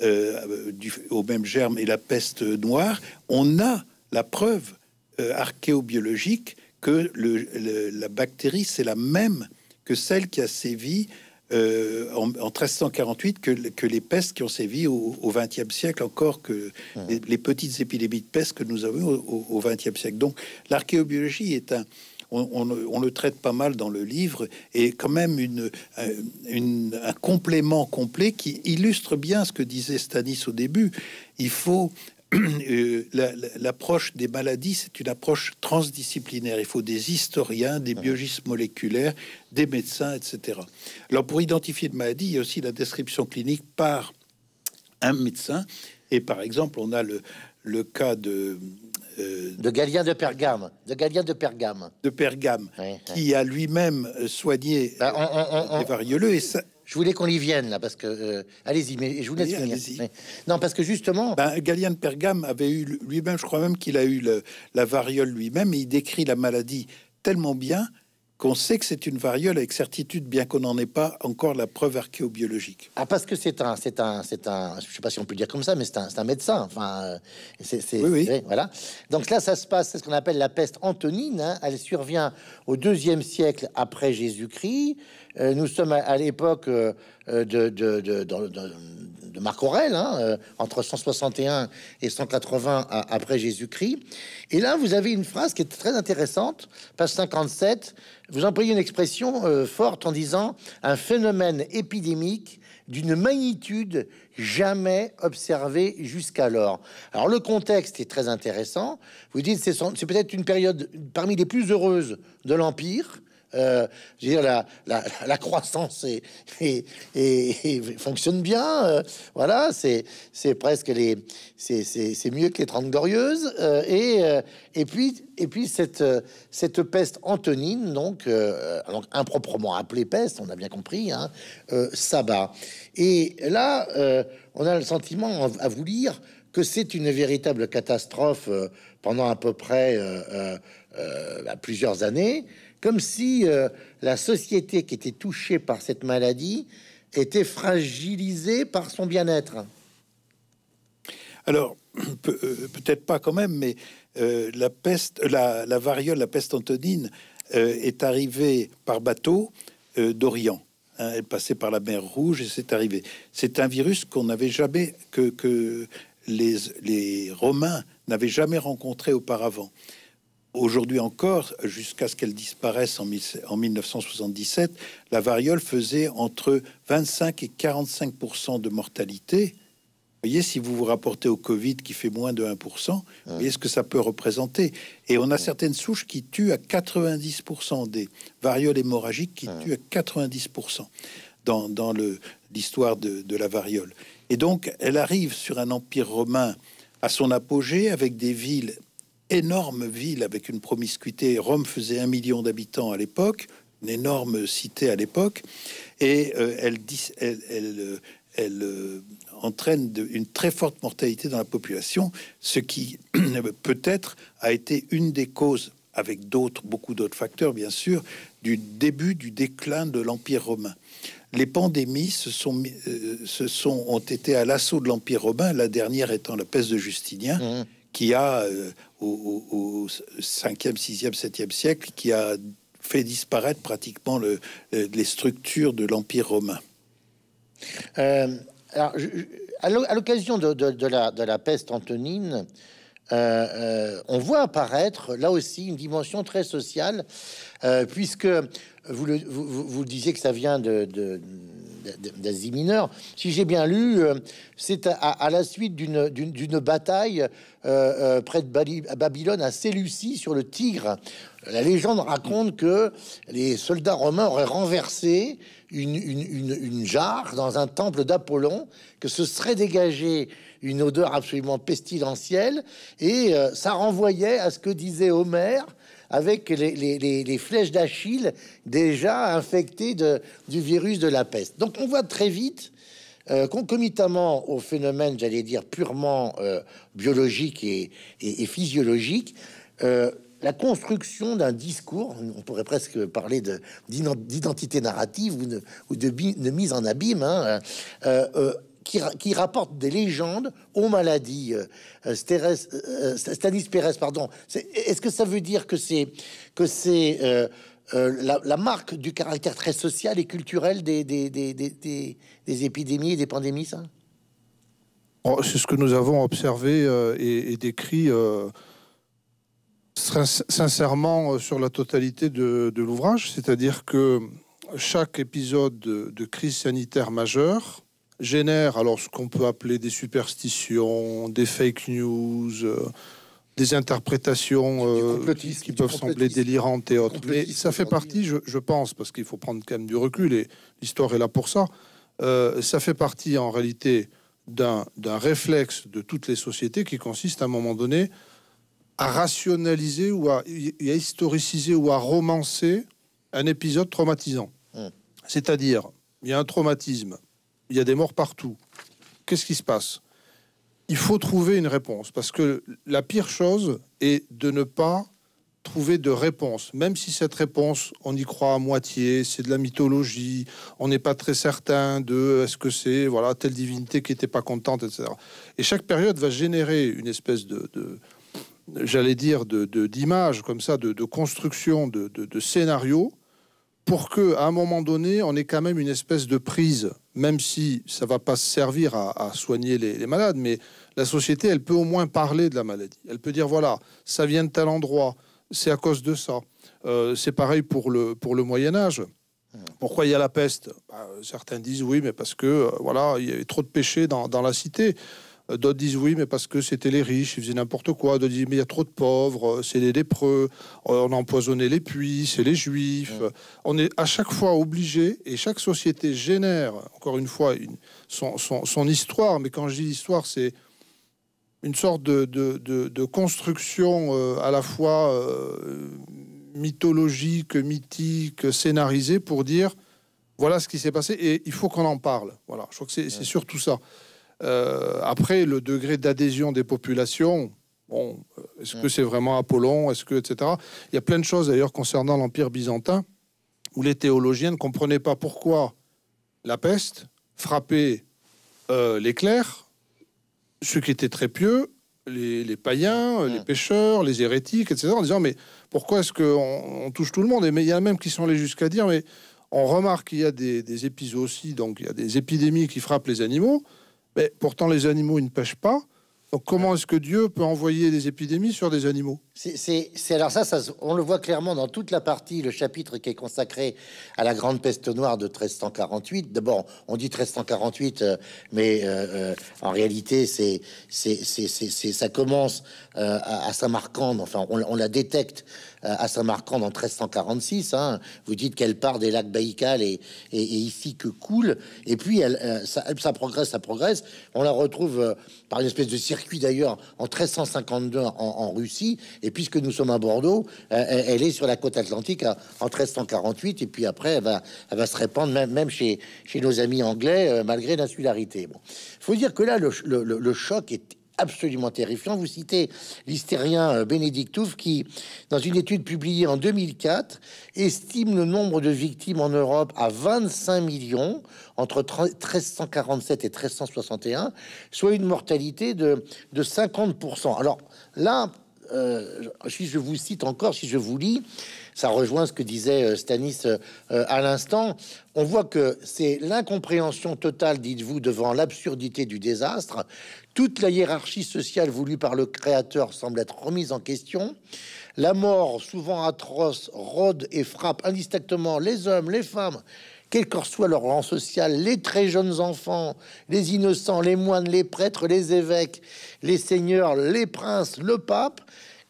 Euh, du, au même germe et la peste noire, on a la preuve euh, archéobiologique que le, le, la bactérie, c'est la même que celle qui a sévi euh, en, en mille trois cent quarante-huit, que, que les pestes qui ont sévi au vingtième siècle, encore que mmh. les, les petites épidémies de peste que nous avons au vingtième siècle. Donc l'archéobiologie est un... On, on, on le traite pas mal dans le livre et quand même une, une, un complément complet qui illustre bien ce que disait Stanis au début. Il faut euh, la, l'approche des maladies, c'est une approche transdisciplinaire. Il faut des historiens, des biologistes moléculaires, des médecins, et cetera. Alors pour identifier une maladie, il y a aussi la description clinique par un médecin. Et par exemple, on a le, le cas de... Euh, de Galien de Pergame, de Galien de Pergame, de Pergame, oui, qui oui. a lui-même soigné bah, on, on, on, les varioleux. Et ça... Je voulais qu'on y vienne là, parce que euh, allez-y, mais je vous laisse oui, finir. Mais... Non, parce que justement, bah, Galien de Pergame avait eu lui-même, je crois même qu'il a eu le, la variole lui-même, et il décrit la maladie tellement bien qu'on sait que c'est une variole avec certitude, bien qu'on n'en ait pas encore la preuve archéobiologique. Ah, parce que c'est un, c'est un, c'est un, je sais pas si on peut le dire comme ça, mais c'est un, c'est un médecin. Enfin, c'est, c'est oui, oui. voilà. Donc là, ça se passe, c'est ce qu'on appelle la peste antonine. Hein. Elle survient au deuxième siècle après Jésus-Christ. Euh, nous sommes à, à l'époque euh, de, de, de, de, de de Marc Aurèle, hein, euh, entre cent soixante et un et cent quatre-vingts à, après Jésus-Christ. Et là, vous avez une phrase qui est très intéressante, page cinquante-sept. Vous employez une expression euh, forte en disant un phénomène épidémique d'une magnitude jamais observée jusqu'alors. Alors le contexte est très intéressant. Vous dites c'est, c'est peut-être une période parmi les plus heureuses de l'Empire. Euh, je veux dire, la, la, la croissance est, est, est, est, fonctionne bien. Euh, voilà, c'est presque les, c'est mieux que les Trente Glorieuses. Euh, et, euh, et puis, et puis cette, cette peste antonine, donc, euh, donc improprement appelée peste, on a bien compris, hein, euh, s'abat. Et là, euh, on a le sentiment, à vous lire, que c'est une véritable catastrophe euh, pendant à peu près euh, euh, euh, bah, plusieurs années. Comme si euh, la société qui était touchée par cette maladie était fragilisée par son bien-être. Alors, pe euh, peut-être pas quand même, mais euh, la peste, la, la variole, la peste antonine euh, est arrivée par bateau euh, d'Orient. Hein, elle passait par la mer Rouge et c'est arrivé. C'est un virus qu'on n'avait jamais, que, que les, les Romains n'avaient jamais rencontré auparavant. Aujourd'hui encore, jusqu'à ce qu'elle disparaisse en mille neuf cent soixante-dix-sept, la variole faisait entre vingt-cinq et quarante-cinq pour cent de mortalité. Vous voyez, si vous vous rapportez au Covid qui fait moins de un pour cent, ouais. Vous voyez ce que ça peut représenter. Et on a ouais. certaines souches qui tuent à quatre-vingt-dix pour cent des varioles hémorragiques qui ouais. tuent à quatre-vingt-dix pour cent dans, dans l'histoire de, de la variole. Et donc, elle arrive sur un empire romain à son apogée avec des villes... énorme ville avec une promiscuité. Rome faisait un million d'habitants à l'époque, une énorme cité à l'époque, et euh, elle, elle, elle, elle euh, entraîne de, une très forte mortalité dans la population, ce qui peut-être a été une des causes, avec d'autres, beaucoup d'autres facteurs bien sûr, du début du déclin de l'Empire romain. Les pandémies se sont, euh, se sont, ont été à l'assaut de l'Empire romain, la dernière étant la peste de Justinien, mmh. qui a, euh, au, au, au cinquième, sixième, septième siècle, qui a fait disparaître pratiquement le, les structures de l'Empire romain. Euh, alors, je, à l'occasion de, de, de, la, de la peste antonine, euh, euh, on voit apparaître, là aussi, une dimension très sociale, euh, puisque vous le, vous, vous disiez que ça vient de... de d'Asie mineure. Si j'ai bien lu, c'est à, à la suite d'une bataille euh, euh, près de Bali, à Babylone, à Séleucie, sur le Tigre. La légende raconte que les soldats romains auraient renversé une, une, une, une jarre dans un temple d'Apollon, que se serait dégagée une odeur absolument pestilentielle, et euh, ça renvoyait à ce que disait Homère, avec les, les, les, les flèches d'Achille déjà infectées de, du virus de la peste. Donc on voit très vite, euh, concomitamment au phénomène, j'allais dire, purement euh, biologique et, et, et physiologique, euh, la construction d'un discours, on pourrait presque parler d'identité narrative ou de, ou de, bi, de mise en abîme, hein, euh, euh, Qui, qui rapporte des légendes aux maladies. Euh, Stérès, euh, Stanis Pérez, pardon. Est-ce est que ça veut dire que c'est que c'est euh, euh, la, la marque du caractère très social et culturel des, des, des, des, des, des épidémies et des pandémies, ça? Oh, c'est ce que nous avons observé euh, et, et décrit euh, sincèrement sur la totalité de, de l'ouvrage. C'est-à-dire que chaque épisode de, de crise sanitaire majeure génère alors ce qu'on peut appeler des superstitions, des fake news, euh, des interprétations euh, qui peuvent sembler délirantes et autres. Mais ça fait partie, je, je pense, parce qu'il faut prendre quand même du recul, et l'histoire est là pour ça, euh, ça fait partie en réalité d'un d'un réflexe de toutes les sociétés qui consiste à un moment donné à rationaliser ou à, à historiciser ou à romancer un épisode traumatisant. Mmh. C'est-à-dire, il y a un traumatisme, il y a des morts partout. Qu'est-ce qui se passe? Il faut trouver une réponse, parce que la pire chose est de ne pas trouver de réponse. Même si cette réponse, on y croit à moitié, c'est de la mythologie, on n'est pas très certain de est-ce que c'est voilà telle divinité qui n'était pas contente, et cetera. Et chaque période va générer une espèce de, de j'allais dire, de, de, d'image comme ça, de, de construction, de, de, de scénario, pour qu'à un moment donné, on ait quand même une espèce de prise, même si ça ne va pas servir à, à soigner les, les malades, mais la société, elle peut au moins parler de la maladie. Elle peut dire, voilà, ça vient de tel endroit, c'est à cause de ça. Euh, c'est pareil pour le, pour le Moyen-Âge. Pourquoi il y a la peste? Bah, certains disent, oui, mais parce que euh, voilà, il y avait trop de péchés dans, dans la cité. D'autres disent oui, mais parce que c'était les riches, ils faisaient n'importe quoi. D'autres disent mais il y a trop de pauvres, c'est les lépreux, on a empoisonné les puits, c'est les juifs. Ouais. On est à chaque fois obligé, et chaque société génère, encore une fois, une, son, son, son histoire. Mais quand je dis histoire, c'est une sorte de, de, de, de construction euh, à la fois euh, mythologique, mythique, scénarisée pour dire voilà ce qui s'est passé et il faut qu'on en parle. Voilà, je crois que c'est ouais. surtout ça. Euh, après, le degré d'adhésion des populations, bon, est-ce que c'est vraiment Apollon, est-ce que, et cetera. Il y a plein de choses d'ailleurs concernant l'Empire byzantin où les théologiens ne comprenaient pas pourquoi la peste frappait euh, les clercs, ceux qui étaient très pieux, les, les païens, les pêcheurs, les hérétiques, et cetera. En disant mais pourquoi est-ce qu'on on touche tout le monde? Et mais il y en a même qui sont allés jusqu'à dire mais on remarque qu'il y a des, des épisodes aussi, donc il y a des épidémies qui frappent les animaux. Mais pourtant, les animaux, ils ne pêchent pas. Donc, comment est-ce que Dieu peut envoyer des épidémies sur des animaux? C'est alors ça, ça, on le voit clairement dans toute la partie, le chapitre qui est consacré à la grande peste noire de mille trois cent quarante-huit. D'abord, on dit mille trois cent quarante-huit, euh, mais euh, euh, en réalité, c'est ça commence euh, à, à Samarcande. Enfin, on, on la détecte euh, à Samarcande en mille trois cent quarante-six. Hein. Vous dites qu'elle part des lacs Baïkal et, et, et ici que coule. Et puis, elle, euh, ça, ça progresse, ça progresse. On la retrouve euh, par une espèce de circuit d'ailleurs en mille trois cent cinquante-deux en, en Russie. Et Et puisque nous sommes à Bordeaux, euh, elle est sur la côte atlantique à, en mille trois cent quarante-huit. Et puis après, elle va, elle va se répandre même, même chez, chez nos amis anglais, euh, malgré l'insularité. Bon, faut dire que là, le, le, le choc est absolument terrifiant. Vous citez l'hystérien Bénédictouf qui, dans une étude publiée en deux mille quatre, estime le nombre de victimes en Europe à vingt-cinq millions entre mille trois cent quarante-sept et mille trois cent soixante et un, soit une mortalité de, de cinquante pour cent. Alors là... Euh, si je vous cite encore, si je vous lis, ça rejoint ce que disait euh, Stanis euh, à l'instant. On voit que c'est l'incompréhension totale, dites-vous, devant l'absurdité du désastre. Toute la hiérarchie sociale voulue par le Créateur semble être remise en question. La mort, souvent atroce, rôde et frappe indistinctement les hommes, les femmes, quel que soit leur rang social, les très jeunes enfants, les innocents, les moines, les prêtres, les évêques, les seigneurs, les princes, le pape.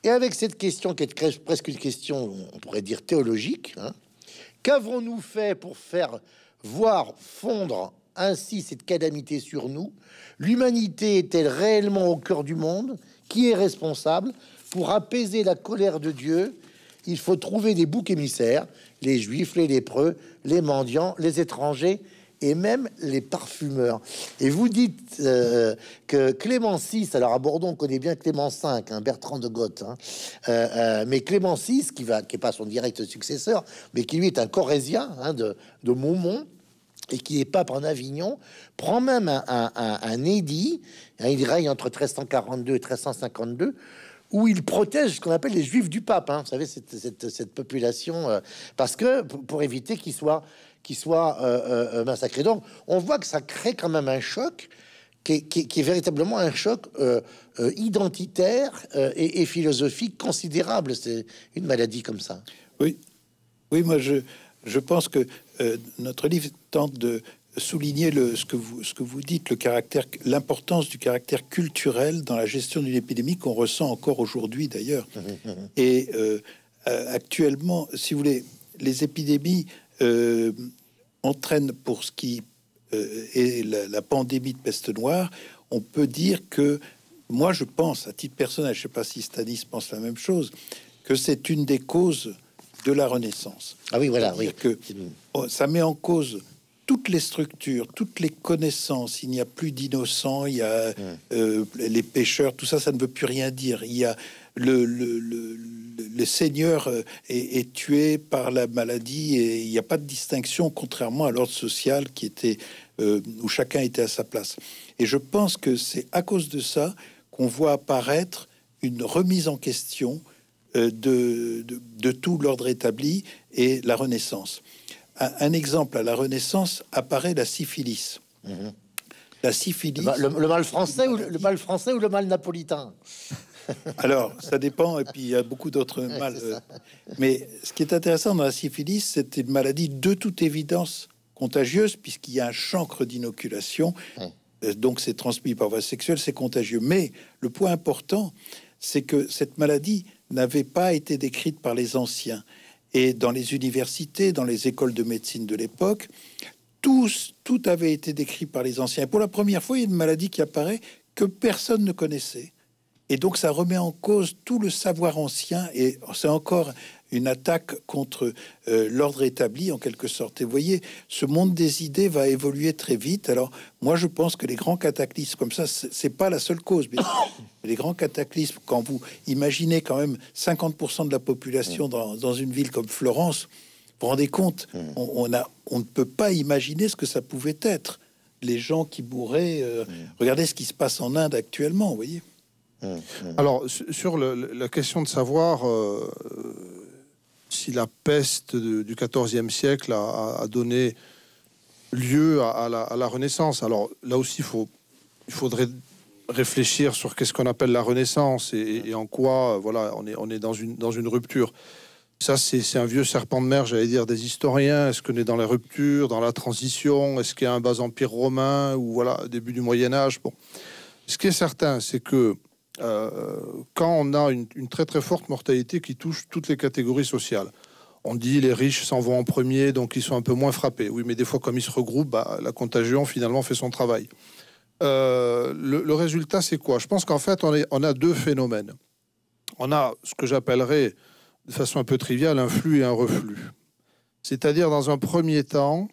Et avec cette question qui est presque une question, on pourrait dire théologique, hein, qu'avons-nous fait pour faire voir fondre ainsi cette calamité sur nous? L'humanité est-elle réellement au cœur du monde? Qui est responsable? Pour apaiser la colère de Dieu, il faut trouver des boucs émissaires, les juifs, les lépreux, les mendiants, les étrangers et même les parfumeurs. Et vous dites euh, que Clément six, alors à Bordeaux on connaît bien Clément cinq, hein, Bertrand de Goth, hein, euh, euh, mais Clément six, qui n'est qui pas son direct successeur, mais qui lui est un corrézien hein, de, de Montmont, et qui est pape en Avignon, prend même un, un, un, un édit, hein, il règne entre mille trois cent quarante-deux et mille trois cent cinquante-deux, où il protège ce qu'on appelle les juifs du pape, hein, vous savez, cette, cette, cette population, euh, parce que pour, pour éviter qu'ils soient, qu'ils soient euh, euh, massacrés. Donc, on voit que ça crée quand même un choc qui est, qui est, qui est véritablement un choc euh, euh, identitaire euh, et, et philosophique considérable. C'est une maladie comme ça. Oui, oui, moi je, je pense que euh, notre livre tente de souligner le, ce, que vous, ce que vous dites, le caractère, l'importance du caractère culturel dans la gestion d'une épidémie qu'on ressent encore aujourd'hui d'ailleurs. Et euh, actuellement, si vous voulez, les épidémies euh, entraînent pour ce qui euh, est la, la pandémie de peste noire, on peut dire que, moi je pense, à titre personnel, je ne sais pas si Stanis pense la même chose, que c'est une des causes de la Renaissance. Ah oui, voilà. Oui. Que, oh, ça met en cause toutes les structures, toutes les connaissances, il n'y a plus d'innocents, il y a euh, les pêcheurs, tout ça, ça ne veut plus rien dire. Il y a le, le, le, le seigneur est, est tué par la maladie et il n'y a pas de distinction, contrairement à l'ordre social qui était euh, où chacun était à sa place. Et je pense que c'est à cause de ça qu'on voit apparaître une remise en question euh, de, de, de tout l'ordre établi et la Renaissance. Un exemple, à la Renaissance, apparaît la syphilis. Mmh. La syphilis... Le, le, le mal français ou le, le mal français ou le mal napolitain? Alors, ça dépend, et puis il y a beaucoup d'autres ouais, mal. Euh, mais ce qui est intéressant dans la syphilis, c'est une maladie de toute évidence contagieuse, puisqu'il y a un chancre d'inoculation. Ouais. donc c'est transmis par voie sexuelle, c'est contagieux. Mais le point important, c'est que cette maladie n'avait pas été décrite par les anciens. Et dans les universités, dans les écoles de médecine de l'époque, tous, tout avait été décrit par les anciens. Et pour la première fois, il y a une maladie qui apparaît que personne ne connaissait. Et donc, ça remet en cause tout le savoir ancien. Et c'est encore une attaque contre euh, l'ordre établi, en quelque sorte. Et vous voyez, ce monde des idées va évoluer très vite. Alors, moi, je pense que les grands cataclysmes, comme ça, c'est pas la seule cause. Mais les grands cataclysmes, quand vous imaginez quand même cinquante pour cent de la population dans, dans une ville comme Florence, vous vous rendez compte, on, on, a, on ne peut pas imaginer ce que ça pouvait être. Les gens qui bourraient... Euh, regardez ce qui se passe en Inde actuellement, vous voyez. Alors, sur le, la question de savoir euh, si la peste de, du quatorzième siècle a, a donné lieu à, à, la, à la Renaissance, alors là aussi, il faut, il faudrait réfléchir sur qu'est-ce qu'on appelle la Renaissance et, et en quoi euh, voilà, on est, on est dans, une, dans une rupture. Ça, c'est un vieux serpent de mer, j'allais dire, des historiens. Est-ce qu'on est dans la rupture, dans la transition? Est-ce qu'il y a un bas empire romain ou voilà, début du Moyen-Âge? Bon. Ce qui est certain, c'est que Euh, quand on a une, une très très forte mortalité qui touche toutes les catégories sociales. On dit les riches s'en vont en premier, donc ils sont un peu moins frappés. Oui, mais des fois, comme ils se regroupent, bah, la contagion finalement fait son travail. Euh, le, le résultat, c'est quoi? Je pense qu'en fait, on, est, on a deux phénomènes. On a ce que j'appellerais, de façon un peu triviale, un flux et un reflux. C'est-à-dire, dans un premier temps,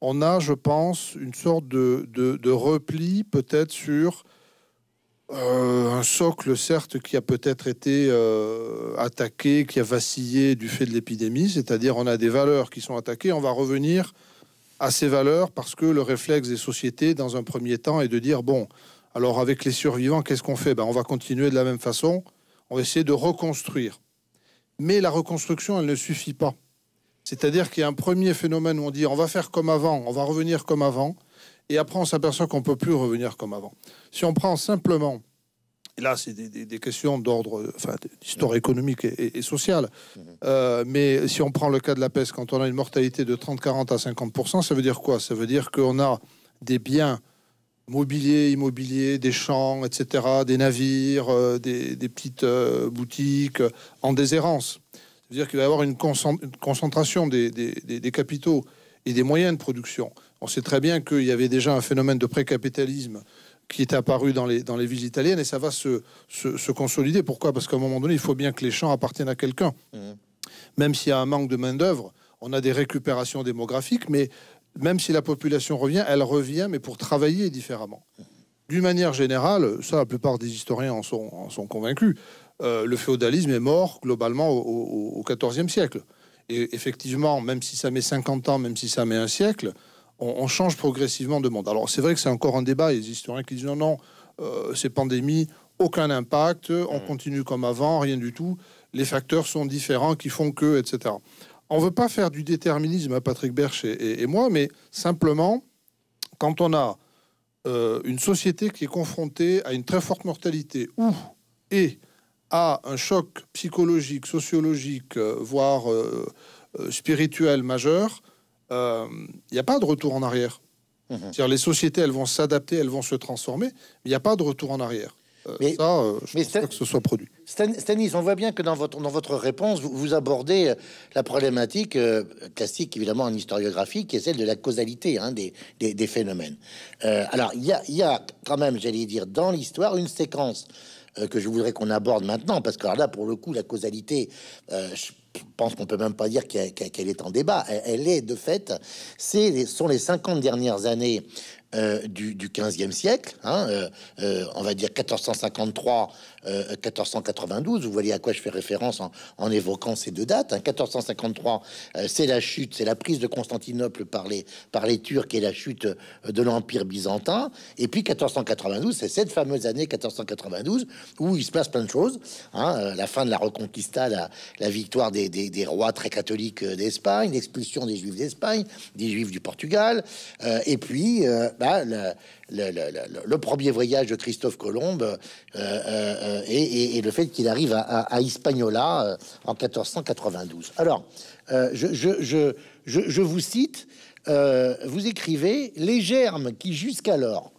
on a, je pense, une sorte de, de, de repli peut-être sur... Euh, un socle, certes, qui a peut-être été euh, attaqué, qui a vacillé du fait de l'épidémie, c'est-à-dire on a des valeurs qui sont attaquées, on va revenir à ces valeurs parce que le réflexe des sociétés, dans un premier temps, est de dire, bon, alors avec les survivants, qu'est-ce qu'on fait? Ben, on va continuer de la même façon, on va essayer de reconstruire. Mais la reconstruction, elle ne suffit pas. C'est-à-dire qu'il y a un premier phénomène où on dit, on va faire comme avant, on va revenir comme avant, et après, on s'aperçoit qu'on ne peut plus revenir comme avant. Si on prend simplement, et là, c'est des, des, des questions d'ordre, enfin, d'histoire économique et, et, et sociale, euh, mais si on prend le cas de la peste, quand on a une mortalité de trente, quarante à cinquante pour cent, ça veut dire quoi? Ça veut dire qu'on a des biens mobiliers, immobiliers, des champs, et cetera, des navires, euh, des, des petites euh, boutiques, euh, en déshérence. Ça veut dire qu'il va y avoir une concentration des, des, des, des capitaux et des moyens de production. On sait très bien qu'il y avait déjà un phénomène de pré-capitalisme qui est apparu dans les, dans les villes italiennes et ça va se, se, se consolider. Pourquoi? Parce qu'à un moment donné, il faut bien que les champs appartiennent à quelqu'un. Mmh. Même s'il y a un manque de main-d'œuvre, on a des récupérations démographiques, mais même si la population revient, elle revient, mais pour travailler différemment. Mmh. D'une manière générale, ça, la plupart des historiens en sont, en sont convaincus, euh, le féodalisme est mort globalement au quatorzième siècle. Et effectivement, même si ça met cinquante ans, même si ça met un siècle, on, on change progressivement de monde. Alors, c'est vrai que c'est encore un débat. Il y a des historiens qui disent non, non, euh, ces pandémies, aucun impact, on continue comme avant, rien du tout. Les facteurs sont différents qui font que, et cetera. On ne veut pas faire du déterminisme à Patrick Berche et, et, et moi, mais simplement, quand on a euh, une société qui est confrontée à une très forte mortalité ou et à un choc psychologique, sociologique, euh, voire euh, euh, spirituel majeur, il euh, n'y a pas de retour en arrière. Mmh. C'est-à-dire les sociétés, elles vont s'adapter, elles vont se transformer, mais il n'y a pas de retour en arrière. Euh, mais, ça, euh, je mais pense Stan... pas que ce soit produit. Stan... Stanis, on voit bien que dans votre, dans votre réponse, vous, vous abordez la problématique euh, classique, évidemment, en historiographie, qui est celle de la causalité hein, des, des, des phénomènes. Euh, alors, il y a, y a quand même, j'allais dire, dans l'histoire, une séquence que je voudrais qu'on aborde maintenant, parce que alors là, pour le coup, la causalité, euh, je pense qu'on peut même pas dire qu'elle qu'elle est en débat. Elle, elle est, de fait, c'est sont les cinquante dernières années euh, du, du quinzième siècle, hein, euh, euh, on va dire quatorze cent cinquante-trois, euh, quatorze cent quatre-vingt-douze, vous voyez à quoi je fais référence en, en évoquant ces deux dates. Hein. quatorze cent cinquante-trois, euh, c'est la chute, c'est la prise de Constantinople par les, par les Turcs et la chute de l'Empire byzantin. Et puis quatorze cent quatre-vingt-douze, c'est cette fameuse année quatorze cent quatre-vingt-douze où il se passe plein de choses. Hein, euh, la fin de la Reconquista, la, la victoire des, des, des rois très catholiques d'Espagne, l'expulsion des Juifs d'Espagne, des Juifs du Portugal, euh, et puis... Euh, Bah, le, le, le, le premier voyage de Christophe Colomb euh, euh, et, et, et le fait qu'il arrive à, à, à Hispaniola euh, en quatorze cent quatre-vingt-douze. Alors, euh, je, je, je, je, je vous cite, euh, vous écrivez « Les germes qui jusqu'alors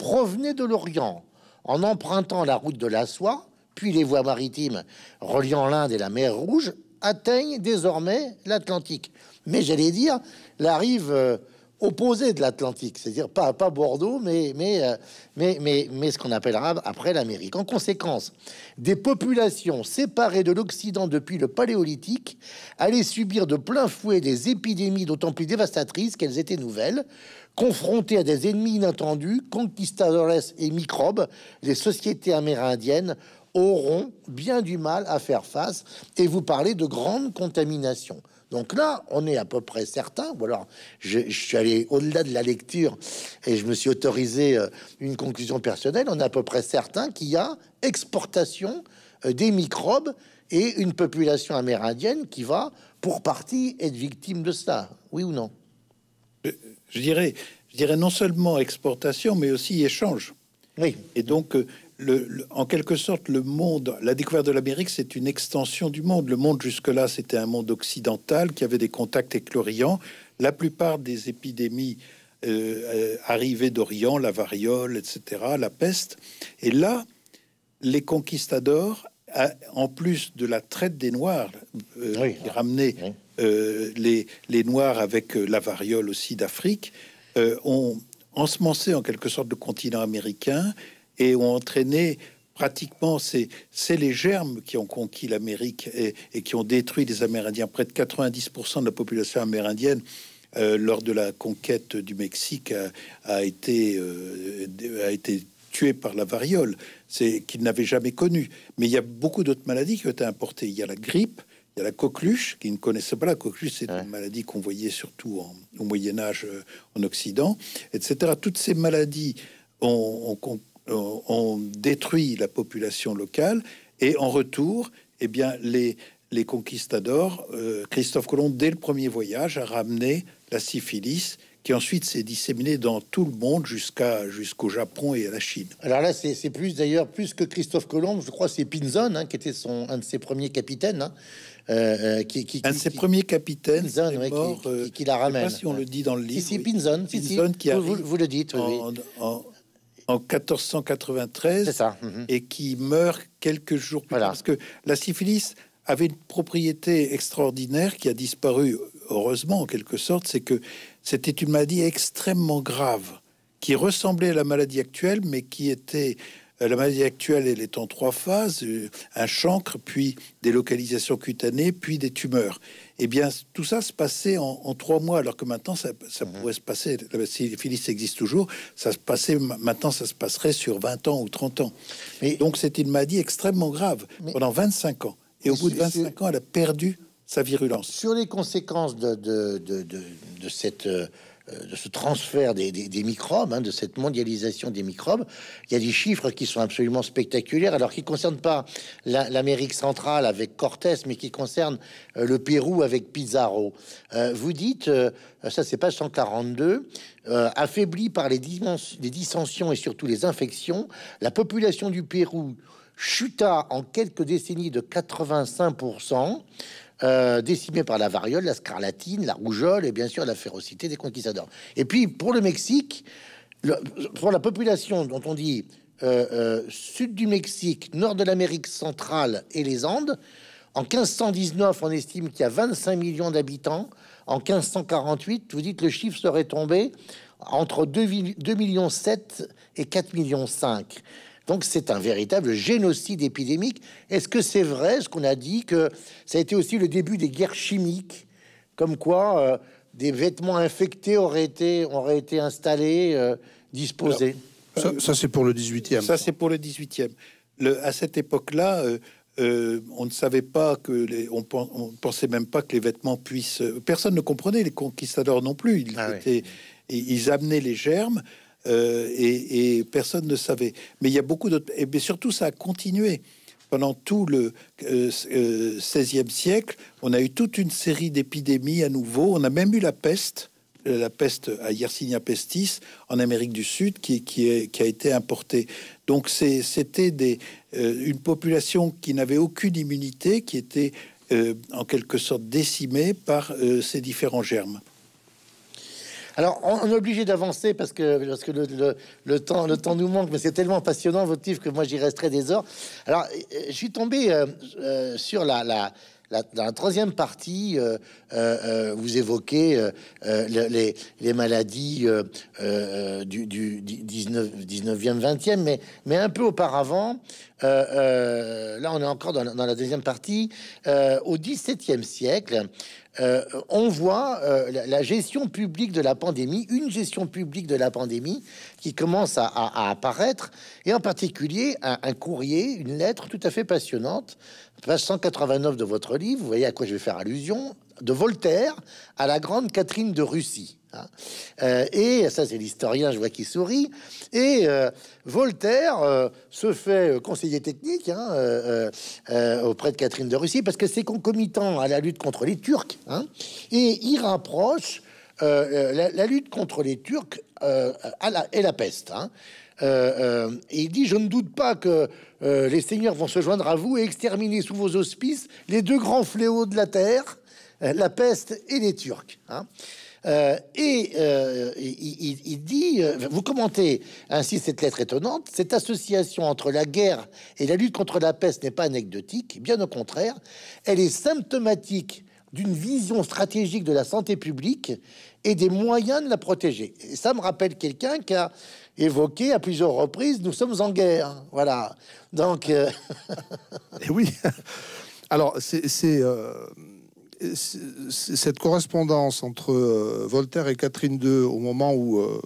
provenaient de l'Orient en empruntant la route de la soie, puis les voies maritimes reliant l'Inde et la mer Rouge, atteignent désormais l'Atlantique. Mais j'allais dire la rive euh, opposée de l'Atlantique, c'est-à-dire pas, pas Bordeaux, mais, mais, euh, mais, mais, mais ce qu'on appellera après l'Amérique. En conséquence, des populations séparées de l'Occident depuis le Paléolithique allaient subir de plein fouet des épidémies d'autant plus dévastatrices qu'elles étaient nouvelles. Confrontées à des ennemis inattendus, conquistadores et microbes, les sociétés amérindiennes auront bien du mal à faire face, et vous parlez de grandes contaminations. Donc là, on est à peu près certain, ou alors je, je suis allé au-delà de la lecture et je me suis autorisé une conclusion personnelle, on est à peu près certain qu'il y a exportation des microbes et une population amérindienne qui va, pour partie, être victime de ça, oui ou non? je, je, dirais, je dirais non seulement exportation, mais aussi échange. Oui. Et donc... Le, le, en quelque sorte, le monde, la découverte de l'Amérique, c'est une extension du monde. Le monde jusque-là, c'était un monde occidental qui avait des contacts avec l'Orient. La plupart des épidémies euh, arrivaient d'Orient, la variole, et cetera, la peste. Et là, les conquistadors, en plus de la traite des Noirs, euh, oui. qui ramenaient euh, les, les Noirs avec la variole aussi d'Afrique, euh, ont ensemencé en quelque sorte le continent américain. Et ont entraîné pratiquement, c'est les germes qui ont conquis l'Amérique et, et qui ont détruit les Amérindiens. Près de quatre-vingt-dix pour cent de la population amérindienne, euh, lors de la conquête du Mexique, a, a, été, euh, a été tuée par la variole, qu'ils n'avaient jamais connue. Mais il y a beaucoup d'autres maladies qui ont été importées. Il y a la grippe, il y a la coqueluche, qui ne connaissait pas. La coqueluche, c'est ouais. une maladie qu'on voyait surtout en, au Moyen-Âge euh, en Occident, et cetera. Toutes ces maladies ont, ont on détruit la population locale et en retour, eh bien, les, les conquistadors, euh, Christophe Colomb, dès le premier voyage, a ramené la syphilis qui ensuite s'est disséminée dans tout le monde jusqu'à jusqu'au Japon et à la Chine. Alors là, c'est plus d'ailleurs, plus que Christophe Colomb, je crois c'est Pinzón, hein, qui était son, un de ses premiers capitaines, hein, euh, qui, qui, qui... Un de ses qui, premiers capitaines, Pinzón, ouais, mort, qui, qui, qui la ramène. Je sais pas si on ouais. le dit dans le livre. Si, si, Pinzón, oui. si, si. Qui vous, vous le dites, oui. En, en, en quatorze cent quatre-vingt-treize, ça. Mmh. Et qui meurt quelques jours plus voilà. tard. Parce que la syphilis avait une propriété extraordinaire qui a disparu, heureusement, en quelque sorte, c'est que c'était une maladie extrêmement grave, qui ressemblait à la maladie actuelle, mais qui était... La maladie actuelle, elle est en trois phases, un chancre, puis des localisations cutanées, puis des tumeurs. Eh bien, tout ça se passait en, en trois mois, alors que maintenant, ça, ça mmh. pourrait se passer, si la syphilis existe toujours, ça se passait, maintenant, ça se passerait sur vingt ans ou trente ans. Mais, donc, c'était une maladie extrêmement grave, mais, pendant vingt-cinq ans. Et au bout de vingt-cinq ans, elle a perdu sa virulence. Sur les conséquences de, de, de, de, de cette... de ce transfert des, des, des microbes, hein, de cette mondialisation des microbes. Il y a des chiffres qui sont absolument spectaculaires, alors qui ne concernent pas l'Amérique centrale avec Cortés, mais qui concernent euh, le Pérou avec Pizarro. Euh, vous dites, euh, ça c'est page cent quarante-deux, euh, affaiblie par les, les dissensions et surtout les infections, la population du Pérou chuta en quelques décennies de quatre-vingt-cinq pour cent, Euh, décimé par la variole, la scarlatine, la rougeole et bien sûr la férocité des conquistadors. Et puis pour le Mexique, le, pour la population dont on dit euh, euh, sud du Mexique, nord de l'Amérique centrale et les Andes, en mille cinq cent dix-neuf, on estime qu'il y a vingt-cinq millions d'habitants. En mille cinq cent quarante-huit, vous dites le chiffre serait tombé entre deux virgule sept millions et quatre virgule cinq millions. Donc c'est un véritable génocide épidémique. Est-ce que c'est vrai, ce qu'on a dit, que ça a été aussi le début des guerres chimiques, comme quoi euh, des vêtements infectés auraient été, auraient été installés, euh, disposés? Alors, Ça, ça c'est pour le dix-huitième. Ça c'est pour le dix-huitième. Le, à cette époque-là, euh, euh, on ne savait pas que... Les, on, on pensait même pas que les vêtements puissent... Euh, personne ne comprenait, les conquistadors non plus. Ils, ah étaient, oui. ils, ils amenaient les germes. Euh, et, et personne ne savait. Mais il y a beaucoup d'autres... Mais surtout, ça a continué. Pendant tout le euh, euh, seizième siècle, on a eu toute une série d'épidémies à nouveau. On a même eu la peste, la peste à Yersinia pestis, en Amérique du Sud, qui, qui, est, qui a été importée. Donc c'était des euh, une population qui n'avait aucune immunité, qui était euh, en quelque sorte décimée par euh, ces différents germes. Alors, on, on est obligé d'avancer parce que, parce que le, le, le, temps, le temps nous manque, mais c'est tellement passionnant, votre livre, que moi, j'y resterai des heures. Alors, je suis tombé euh, euh, sur la... la La, dans la troisième partie, euh, euh, vous évoquez euh, euh, les, les maladies euh, euh, du, du dix-neuvième, vingtième, mais, mais un peu auparavant, euh, euh, là on est encore dans la, dans la deuxième partie, euh, au dix-septième siècle, euh, on voit euh, la, la gestion publique de la pandémie, une gestion publique de la pandémie qui commence à, à, à apparaître, et en particulier un, un courrier, une lettre tout à fait passionnante, page cent quatre-vingt-neuf de votre livre, vous voyez à quoi je vais faire allusion, de Voltaire à la grande Catherine de Russie. Hein. Euh, et ça, c'est l'historien, je vois qui sourit. Et euh, Voltaire euh, se fait conseiller technique hein, euh, euh, auprès de Catherine de Russie parce que c'est concomitant à la lutte contre les Turcs. Hein, et il rapproche euh, la, la lutte contre les Turcs euh, à la, et la peste. Hein. Euh, euh, et il dit, je ne doute pas que euh, les seigneurs vont se joindre à vous et exterminer sous vos auspices les deux grands fléaux de la terre, euh, la peste et les Turcs. Hein. Euh, et euh, il, il dit, euh, vous commentez ainsi cette lettre étonnante, cette association entre la guerre et la lutte contre la peste n'est pas anecdotique, bien au contraire, elle est symptomatique d'une vision stratégique de la santé publique et des moyens de la protéger. Et ça me rappelle quelqu'un qui a évoqué à plusieurs reprises, nous sommes en guerre. Voilà. Donc... Euh... et oui. Alors, c'est... Euh, cette correspondance entre euh, Voltaire et Catherine deux, au moment où euh,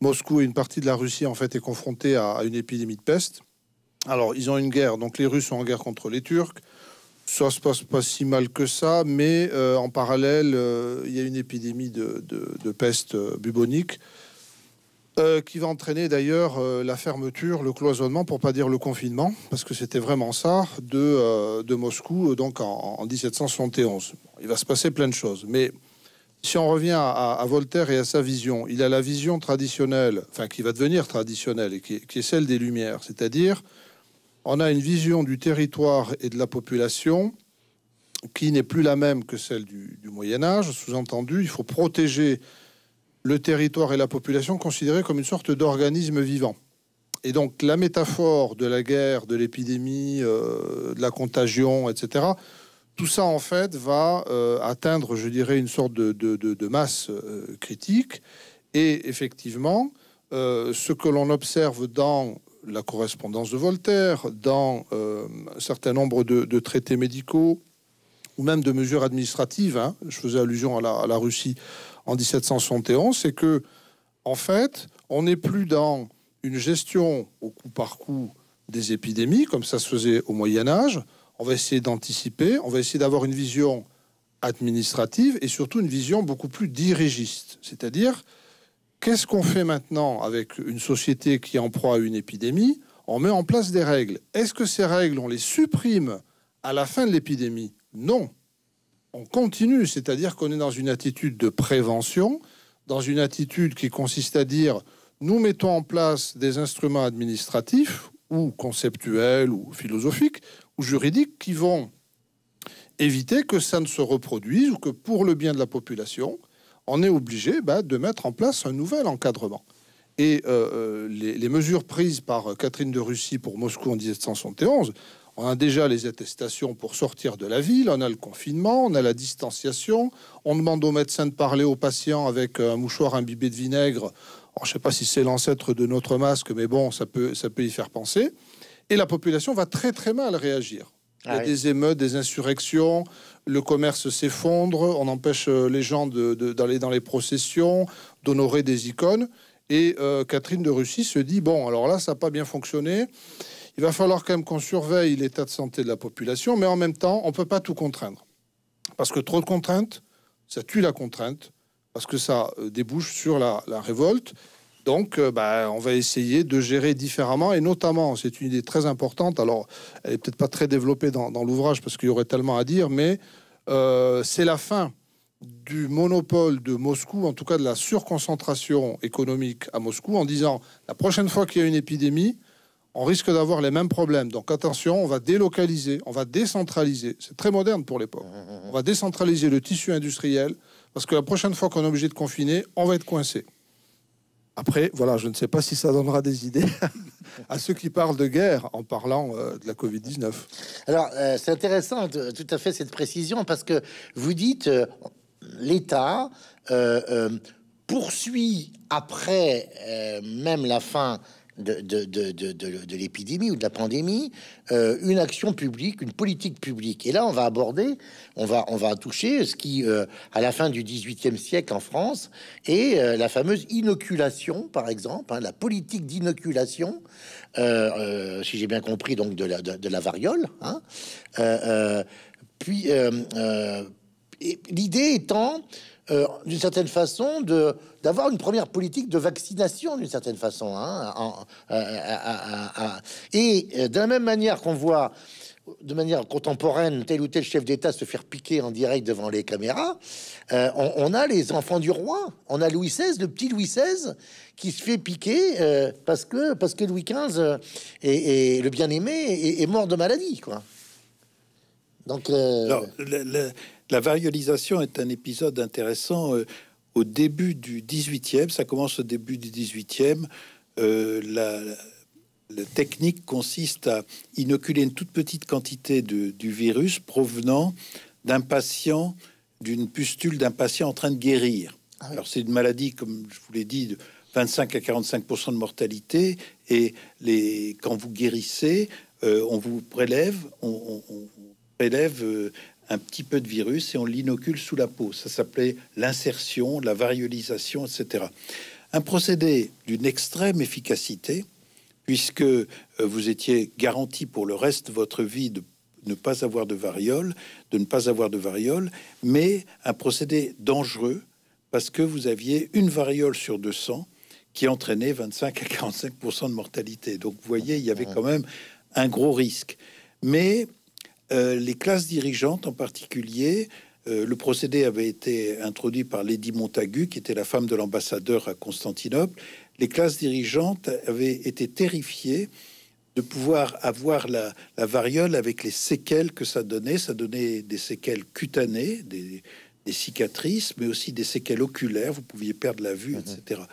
Moscou et une partie de la Russie, en fait, est confrontée à, à une épidémie de peste. Alors, ils ont une guerre. Donc, les Russes sont en guerre contre les Turcs. Ça se passe pas si mal que ça, mais euh, en parallèle, euh, il y a une épidémie de, de, de peste euh, bubonique euh, qui va entraîner d'ailleurs euh, la fermeture, le cloisonnement, pour pas dire le confinement, parce que c'était vraiment ça, de, euh, de Moscou, euh, donc en, en dix-sept cent soixante et onze. Bon, il va se passer plein de choses, mais si on revient à, à Voltaire et à sa vision, il a la vision traditionnelle, enfin qui va devenir traditionnelle, et qui, qui est celle des Lumières, c'est-à-dire... on a une vision du territoire et de la population qui n'est plus la même que celle du, du Moyen-Âge. Sous-entendu, il faut protéger le territoire et la population considérés comme une sorte d'organisme vivant. Et donc, la métaphore de la guerre, de l'épidémie, euh, de la contagion, et cetera, tout ça, en fait, va euh, atteindre, je dirais, une sorte de, de, de, de masse euh, critique. Et effectivement, euh, ce que l'on observe dans... la correspondance de Voltaire, dans euh, un certain nombre de, de traités médicaux, ou même de mesures administratives, hein, je faisais allusion à la, à la Russie en dix-sept cent soixante et onze, c'est que, en fait, on n'est plus dans une gestion au coup par coup des épidémies, comme ça se faisait au Moyen-Âge. On va essayer d'anticiper, on va essayer d'avoir une vision administrative, et surtout une vision beaucoup plus dirigiste, c'est-à-dire... qu'est-ce qu'on fait maintenant avec une société qui est en proie à une épidémie? On met en place des règles. Est-ce que ces règles, on les supprime à la fin de l'épidémie? Non. On continue, c'est-à-dire qu'on est dans une attitude de prévention, dans une attitude qui consiste à dire nous mettons en place des instruments administratifs ou conceptuels ou philosophiques ou juridiques qui vont éviter que ça ne se reproduise ou que pour le bien de la population... on est obligé bah, de mettre en place un nouvel encadrement. Et euh, les, les mesures prises par Catherine de Russie pour Moscou en dix-sept cent soixante et onze, on a déjà les attestations pour sortir de la ville, on a le confinement, on a la distanciation, on demande aux médecins de parler aux patients avec un mouchoir imbibé de vinaigre. Alors, je ne sais pas si c'est l'ancêtre de notre masque, mais bon, ça peut, ça peut y faire penser. Et la population va très très mal réagir. Il y a des émeutes, des insurrections, le commerce s'effondre, on empêche les gens d'aller dans les processions, d'honorer des icônes. Et euh, Catherine de Russie se dit, bon, alors là, ça n'a pas bien fonctionné. Il va falloir quand même qu'on surveille l'état de santé de la population, mais en même temps, on ne peut pas tout contraindre. Parce que trop de contraintes, ça tue la contrainte, parce que ça débouche sur la, la révolte. Donc, euh, bah, on va essayer de gérer différemment, et notamment, c'est une idée très importante, alors elle n'est peut-être pas très développée dans, dans l'ouvrage, parce qu'il y aurait tellement à dire, mais euh, c'est la fin du monopole de Moscou, en tout cas de la surconcentration économique à Moscou, en disant, la prochaine fois qu'il y a une épidémie, on risque d'avoir les mêmes problèmes. Donc attention, on va délocaliser, on va décentraliser, c'est très moderne pour l'époque, on va décentraliser le tissu industriel, Parce que la prochaine fois qu'on est obligé de confiner, on va être coincé. Après, voilà, je ne sais pas si ça donnera des idées à ceux qui parlent de guerre en parlant euh, de la Covid dix-neuf. Alors, euh, c'est intéressant tout à fait cette précision, parce que vous dites euh, l'État euh, euh, poursuit après euh, même la fin de, de, de, de, de, de l'épidémie ou de la pandémie, euh, une action publique, une politique publique. Et là, on va aborder, on va, on va toucher ce qui, euh, à la fin du dix-huitième siècle en France, est euh, la fameuse inoculation, par exemple, hein, la politique d'inoculation, euh, euh, si j'ai bien compris, donc de la, de, de la variole. Hein, euh, euh, puis, euh, euh, l'idée étant... Euh, d'une certaine façon, de d'avoir une première politique de vaccination, d'une certaine façon. Hein, en, à, à, à, à. Et de la même manière qu'on voit, de manière contemporaine, tel ou tel chef d'État se faire piquer en direct devant les caméras, euh, on, on a les enfants du roi. On a Louis seize, le petit Louis seize, qui se fait piquer euh, parce que parce que Louis quinze et le bien-aimé est, est mort de maladie, quoi. Donc, euh... Alors, le, le, la variolisation est un épisode intéressant euh, au début du dix-huitième. Ça commence au début du dix-huitième. Euh, la, la technique consiste à inoculer une toute petite quantité de, du virus provenant d'un patient, d'une pustule d'un patient en train de guérir. Ah oui. Alors, c'est une maladie, comme je vous l'ai dit, de vingt-cinq à quarante-cinq pour cent de mortalité. Et les, quand vous guérissez, euh, on vous prélève, on, on, on prélève euh, un petit peu de virus et on l'inocule sous la peau. Ça s'appelait l'insertion, la variolisation, et cetera. Un procédé d'une extrême efficacité, puisque euh, vous étiez garanti pour le reste de votre vie de ne pas avoir de variole, de ne pas avoir de variole, mais un procédé dangereux, parce que vous aviez une variole sur deux cents qui entraînait vingt-cinq à quarante-cinq pour cent de mortalité. Donc, vous voyez, il y avait quand même un gros risque. Mais... Euh, les classes dirigeantes en particulier, euh, le procédé avait été introduit par Lady Montagu, qui était la femme de l'ambassadeur à Constantinople. Les classes dirigeantes avaient été terrifiées de pouvoir avoir la, la variole avec les séquelles que ça donnait. Ça donnait des séquelles cutanées, des, des cicatrices, mais aussi des séquelles oculaires. Vous pouviez perdre la vue, mmh. et cetera.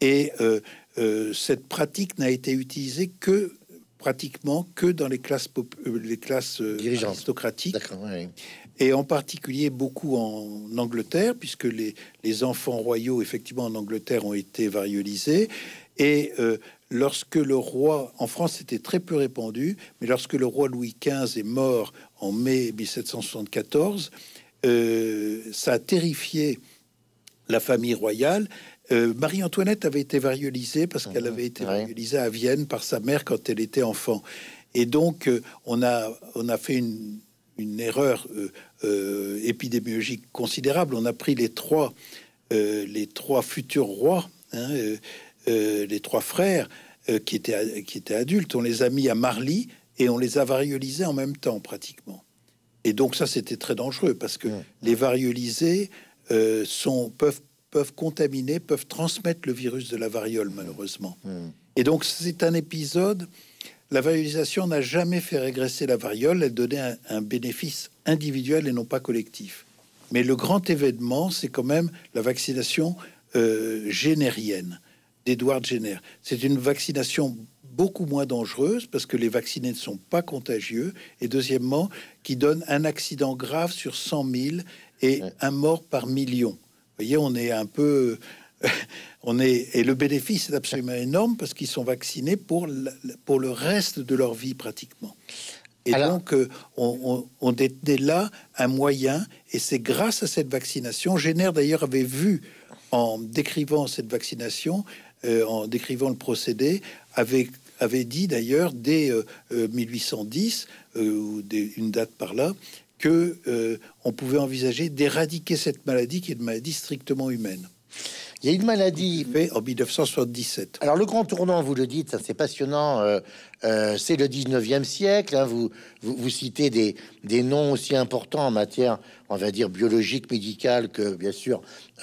Et euh, euh, cette pratique n'a été utilisée que... pratiquement que dans les classes, les classes aristocratiques, oui. Et en particulier beaucoup en Angleterre, puisque les, les enfants royaux, effectivement, en Angleterre ont été variolisés. Et euh, lorsque le roi, en France, c'était très peu répandu, mais lorsque le roi Louis quinze est mort en mai mille sept cent soixante-quatorze, euh, ça a terrifié la famille royale. Euh, Marie-Antoinette avait été variolisée parce qu'elle avait été variolisée à Vienne par sa mère quand elle était enfant. Et donc, euh, on, a, on a fait une, une erreur euh, euh, épidémiologique considérable. On a pris les trois, euh, les trois futurs rois, hein, euh, euh, les trois frères euh, qui, étaient, qui étaient adultes. On les a mis à Marly et on les a variolisés en même temps, pratiquement. Et donc, ça, c'était très dangereux parce que mmh. les variolisés euh, sont, peuvent... peuvent contaminer, peuvent transmettre le virus de la variole, malheureusement. Mmh. Et donc, c'est un épisode... La variolisation n'a jamais fait régresser la variole. Elle donnait un, un bénéfice individuel et non pas collectif. Mais le grand événement, c'est quand même la vaccination euh, générienne d'Édouard Jenner. C'est une vaccination beaucoup moins dangereuse parce que les vaccinés ne sont pas contagieux. Et deuxièmement, qui donne un accident grave sur cent mille et mmh. un mort par million. Vous voyez, on est un peu... on est, et le bénéfice est absolument énorme parce qu'ils sont vaccinés pour le, pour le reste de leur vie, pratiquement. Et alors... donc, on, on, on détenait là un moyen. Et c'est grâce à cette vaccination... Jenner, d'ailleurs, avait vu, en décrivant cette vaccination, euh, en décrivant le procédé, avait, avait dit, d'ailleurs, dès euh, mille huit cent dix, euh, ou des, une date par là... que euh, on pouvait envisager d'éradiquer cette maladie qui est une maladie strictement humaine. Il y a une maladie... En mille neuf cent soixante-dix-sept. Alors, le grand tournant, vous le dites, c'est passionnant, euh, Euh, c'est le dix-neuvième siècle. Hein, vous, vous, vous citez des, des noms aussi importants en matière, on va dire, biologique, médicale, que, bien sûr,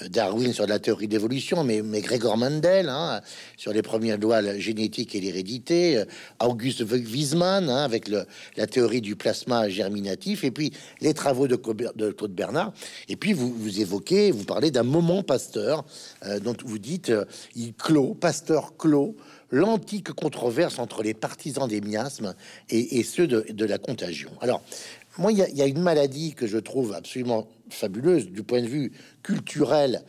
Darwin sur la théorie de l'évolution, mais, mais Gregor Mendel, hein, sur les premières lois génétiques et l'hérédité, August Wiesmann, hein, avec le, la théorie du plasma germinatif, et puis les travaux de, de Claude Bernard. Et puis, vous, vous évoquez, vous parlez d'un moment Pasteur, euh, dont vous dites, euh, il clôt, Pasteur clôt, l'antique controverse entre les partisans des miasmes et, et ceux de, de la contagion. Alors, moi, il y, y a une maladie que je trouve absolument fabuleuse du point de vue culturel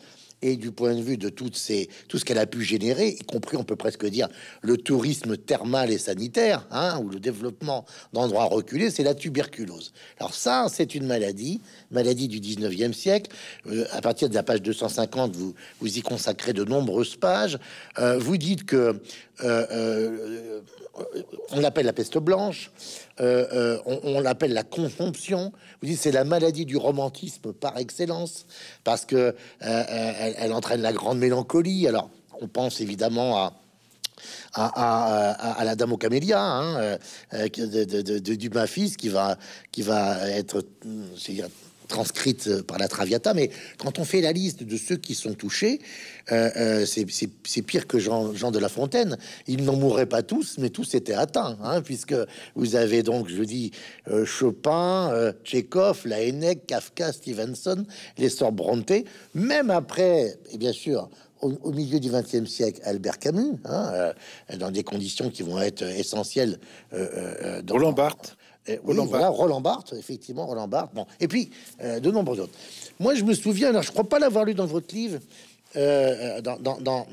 et du point de vue de toutes ces, tout ce qu'elle a pu générer, y compris, on peut presque dire, le tourisme thermal et sanitaire, hein, ou le développement d'endroits reculés, c'est la tuberculose. Alors ça, c'est une maladie, maladie du dix-neuvième siècle. Euh, à partir de la page deux cent cinquante, vous, vous y consacrez de nombreuses pages. Euh, vous dites que... Euh, euh, on l'appelle la peste blanche, euh, euh, on, on l'appelle la consomption. Vous dites c'est la maladie du romantisme par excellence, parce que euh, elle, elle entraîne la grande mélancolie. Alors on pense évidemment à À, à, à la dame aux camélias, hein, euh, de, de, de, de Dumas fils, qui va, qui va être transcrite par la Traviata. Mais quand on fait la liste de ceux qui sont touchés, euh, euh, c'est pire que Jean, Jean de La Fontaine. Ils n'en mourraient pas tous, mais tous étaient atteints, hein, puisque vous avez donc, je dis, euh, Chopin, euh, Tchekhov, La Laennec, Kafka, Stevenson, les sœurs Brontë, même après, et bien sûr, au milieu du vingtième siècle, Albert Camus, hein, euh, dans des conditions qui vont être essentielles. Euh, euh, dans Roland Barthes. Euh, oui, Roland, voilà, Barthes. Roland Barthes, effectivement, Roland Barthes. Bon, et puis euh, de nombreux autres. Moi, je me souviens, alors je crois pas l'avoir lu dans votre livre. Euh, dans, dans, dans,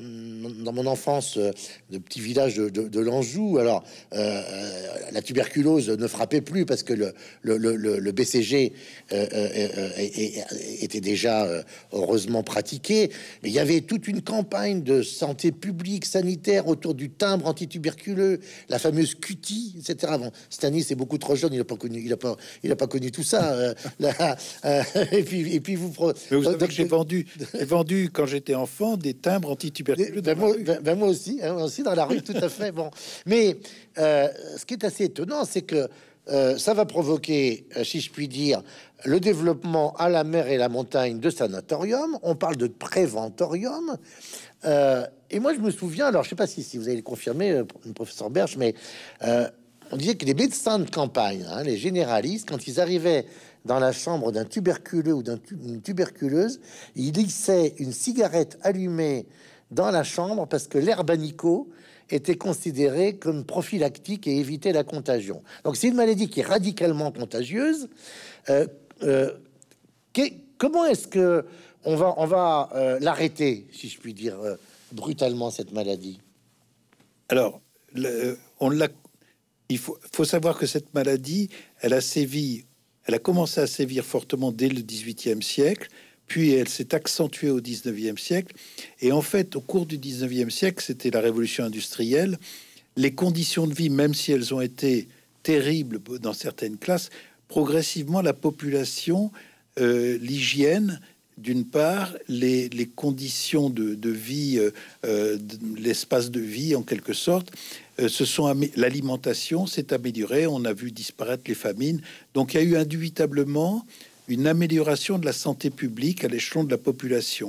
dans mon enfance, euh, de petit village de, de, de l'Anjou, alors euh, la tuberculose ne frappait plus parce que le, le, le, le B C G euh, euh, euh, était déjà euh, heureusement pratiqué. Mais il y avait toute une campagne de santé publique sanitaire autour du timbre antituberculeux, la fameuse C U T I, et cetera. Bon, Stanis est beaucoup trop jeune, il n'a pas connu, il a pas, il a pas connu tout ça. Euh, la, euh, et puis, et puis vous. Mais vous savez que j'ai vendu, j'ai vendu quand j'étais enfant, des timbres anti-tuberculeux. Ben moi, ben, ben moi aussi, hein, aussi dans la rue, tout à fait. Bon, mais euh, ce qui est assez étonnant, c'est que euh, ça va provoquer, euh, si je puis dire, le développement à la mer et la montagne de sanatoriums. On parle de préventorium. Euh, et moi, je me souviens, alors je sais pas si, si vous allez le confirmer, euh, professeur Berche, mais euh, on disait que les médecins de campagne, hein, les généralistes, quand ils arrivaient dans la chambre d'un tuberculeux ou d'une tuberculeuse, il glissait une cigarette allumée dans la chambre parce que l'herbe illico était considérée comme prophylactique et évitait la contagion. Donc c'est une maladie qui est radicalement contagieuse. Euh, euh, comment est-ce que on va, on va euh, l'arrêter, si je puis dire, euh, brutalement, cette maladie? Alors, le, on l'a. Il faut, faut savoir que cette maladie, elle a sévi. Elle a commencé à sévir fortement dès le dix-huitième siècle, puis elle s'est accentuée au dix-neuvième siècle. Et en fait, au cours du dix-neuvième siècle, c'était la révolution industrielle. Les conditions de vie, même si elles ont été terribles dans certaines classes, progressivement, la population, euh, l'hygiène, d'une part, les, les conditions de, de vie, euh, l'espace de vie, en quelque sorte, Ce sont l'alimentation s'est améliorée, on a vu disparaître les famines. Donc il y a eu indubitablement une amélioration de la santé publique à l'échelon de la population.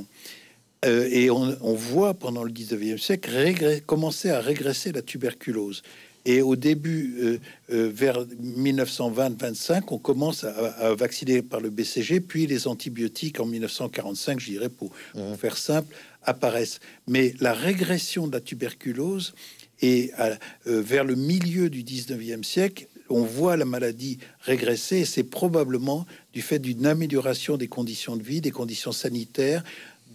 Euh, et on, on voit pendant le dix-neuvième siècle commencer à régresser la tuberculose. Et au début, euh, euh, vers mille neuf cent vingt vingt-cinq, on commence à, à vacciner par le B C G, puis les antibiotiques en mille neuf cent quarante-cinq, je dirais, pour, pour faire simple, apparaissent. Mais la régression de la tuberculose... Et à, euh, vers le milieu du dix-neuvième siècle, on voit la maladie régresser. Et c'est probablement du fait d'une amélioration des conditions de vie, des conditions sanitaires,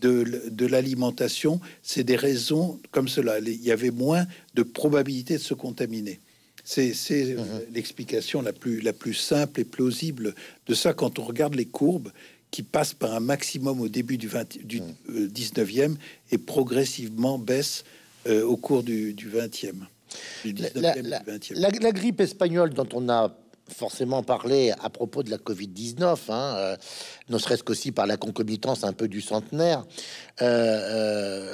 de, de l'alimentation. C'est des raisons comme cela. Il y avait moins de probabilité de se contaminer. C'est mmh. l'explication la plus, la plus simple et plausible de ça quand on regarde les courbes qui passent par un maximum au début du, vingt, du euh, dix-neuvième et progressivement baissent Euh, au cours du vingtième. La, la, la, la grippe espagnole dont on a forcément parler à propos de la Covid dix-neuf, hein, euh, ne serait-ce qu'aussi par la concomitance un peu du centenaire. Euh,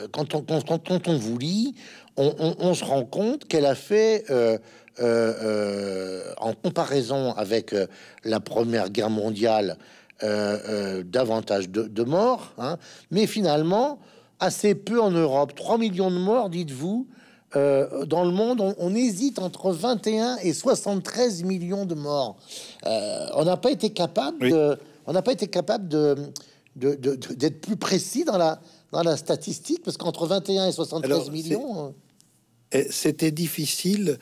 euh, quand, on, quand, quand on vous lit, on, on, on se rend compte qu'elle a fait, euh, euh, euh, en comparaison avec euh, la Première Guerre mondiale, euh, euh, davantage de, de morts, hein, mais finalement, assez peu en Europe. trois millions de morts, dites-vous. Euh, dans le monde, on, on hésite entre vingt et un et soixante-treize millions de morts. Euh, on n'a pas été capable, oui. de, on n'a pas été capable de, de, de, de, d'être plus précis dans la, dans la statistique, parce qu'entre vingt et un et soixante-treize Alors, millions, c'était difficile,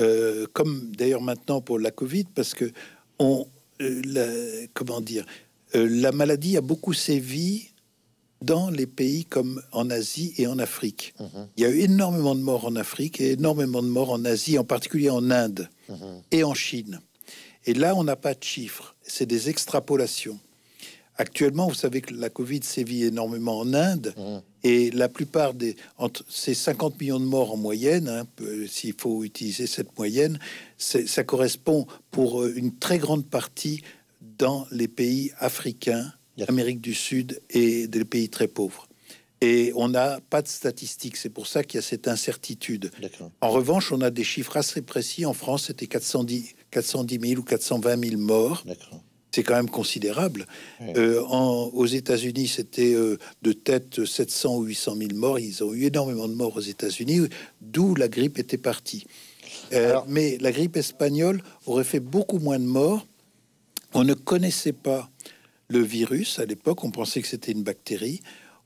euh, comme d'ailleurs maintenant pour la Covid, parce que on, euh, la, comment dire, euh, la maladie a beaucoup sévi dans les pays comme en Asie et en Afrique. Mmh. Il y a eu énormément de morts en Afrique et énormément de morts en Asie, en particulier en Inde mmh. et en Chine. Et là, on n'a pas de chiffres. C'est des extrapolations. Actuellement, vous savez que la Covid sévit énormément en Inde mmh. et la plupart des... entre ces cinquante millions de morts en moyenne, hein, s'il faut utiliser cette moyenne, ça correspond pour une très grande partie dans les pays africains, Amérique du Sud et des pays très pauvres. Et on n'a pas de statistiques. C'est pour ça qu'il y a cette incertitude. En revanche, on a des chiffres assez précis. En France, c'était quatre cent dix mille ou quatre cent vingt mille morts. C'est quand même considérable. Oui. Euh, en, aux États-Unis, c'était euh, de tête sept cent ou huit cent mille morts. Ils ont eu énormément de morts aux États-Unis, d'où la grippe était partie. Euh, Alors... Mais la grippe espagnole aurait fait beaucoup moins de morts. On ne connaissait pas le virus, à l'époque, on pensait que c'était une bactérie.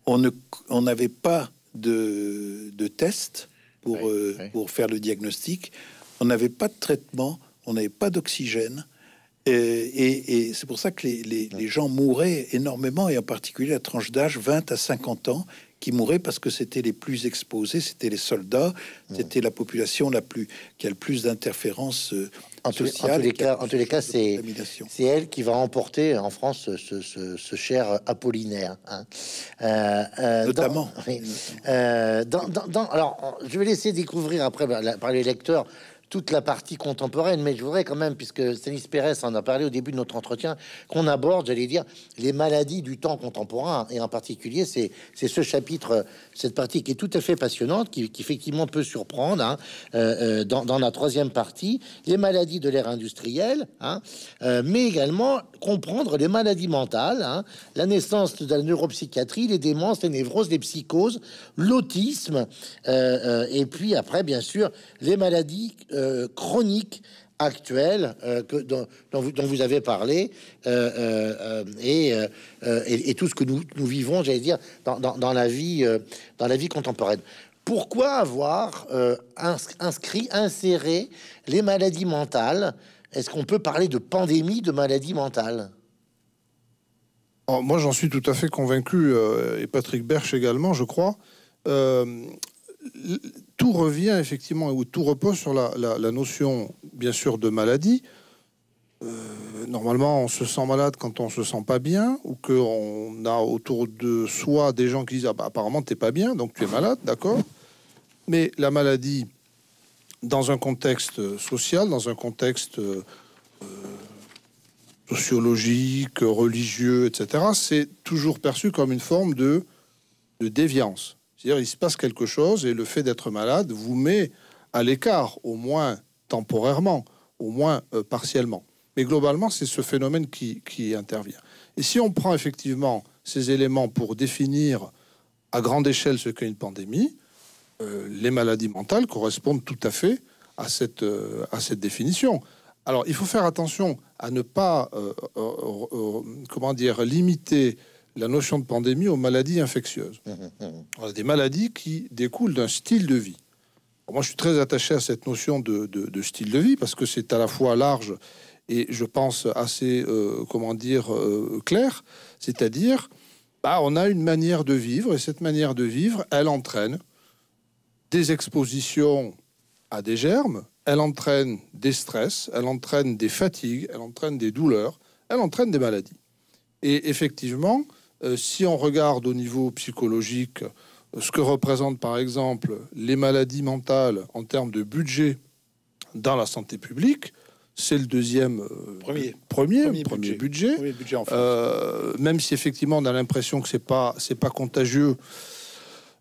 On ne, on n'avait pas de, de test pour, oui, euh, oui. pour faire le diagnostic. On n'avait pas de traitement. On n'avait pas d'oxygène. Et, et, et c'est pour ça que les, les, oui. les gens mouraient énormément, et en particulier la tranche d'âge vingt à cinquante ans, qui mouraient parce que c'était les plus exposés, c'était les soldats, oui. c'était la population la plus, qui a le plus d'interférences euh, En tous, en tous les cas, en tous les cas, c'est elle qui va remporter en France ce, ce, ce, ce cher Apollinaire. Hein. Euh, euh, Notamment. Dans, oui, euh, dans, dans, dans, alors, je vais laisser découvrir après par les lecteurs toute la partie contemporaine, mais je voudrais quand même, puisque Stanis Pérez en a parlé au début de notre entretien, qu'on aborde, j'allais dire, les maladies du temps contemporain, et en particulier, c'est ce chapitre, cette partie qui est tout à fait passionnante, qui, qui effectivement peut surprendre, hein, euh, dans, dans la troisième partie, les maladies de l'ère industrielle, hein, euh, mais également comprendre les maladies mentales, hein, la naissance de la neuropsychiatrie, les démences, les névroses, les psychoses, l'autisme, euh, euh, et puis après, bien sûr, les maladies Euh, chronique actuelle euh, que, dont, dont, vous, dont vous avez parlé euh, euh, et, euh, et, et tout ce que nous, nous vivons, j'allais dire, dans, dans, dans, la vie, euh, dans la vie contemporaine. Pourquoi avoir euh, inscrit, inséré les maladies mentales? Est-ce qu'on peut parler de pandémie de maladies mentales? Alors, moi, j'en suis tout à fait convaincu, euh, et Patrick Berche également, je crois. Euh, Tout revient effectivement, ou tout repose sur la, la, la notion, bien sûr, de maladie. Euh, normalement, on se sent malade quand on se sent pas bien, ou qu'on a autour de soi des gens qui disent ah, bah, apparemment t'es pas bien, donc tu es malade, d'accord. Mais la maladie, dans un contexte social, dans un contexte euh, sociologique, religieux, et cetera, c'est toujours perçu comme une forme de, de déviance. C'est-à-dire, il se passe quelque chose et le fait d'être malade vous met à l'écart, au moins temporairement, au moins euh, partiellement. Mais globalement, c'est ce phénomène qui, qui intervient. Et si on prend effectivement ces éléments pour définir à grande échelle ce qu'est une pandémie, euh, les maladies mentales correspondent tout à fait à cette, euh, à cette définition. Alors, il faut faire attention à ne pas euh, euh, euh, comment dire, limiter la notion de pandémie aux maladies infectieuses. On a des maladies qui découlent d'un style de vie. Alors moi, je suis très attaché à cette notion de, de, de style de vie, parce que c'est à la fois large et, je pense, assez, euh, comment dire, euh, clair. C'est-à-dire, bah, on a une manière de vivre, et cette manière de vivre, elle entraîne des expositions à des germes, elle entraîne des stress, elle entraîne des fatigues, elle entraîne des douleurs, elle entraîne des maladies. Et effectivement, Euh, si on regarde au niveau psychologique euh, ce que représentent par exemple les maladies mentales en termes de budget dans la santé publique, c'est le deuxième euh, premier, premier, premier, premier budget. budget. Premier budget en France. Euh, même si effectivement on a l'impression que c'est pas c'est pas contagieux.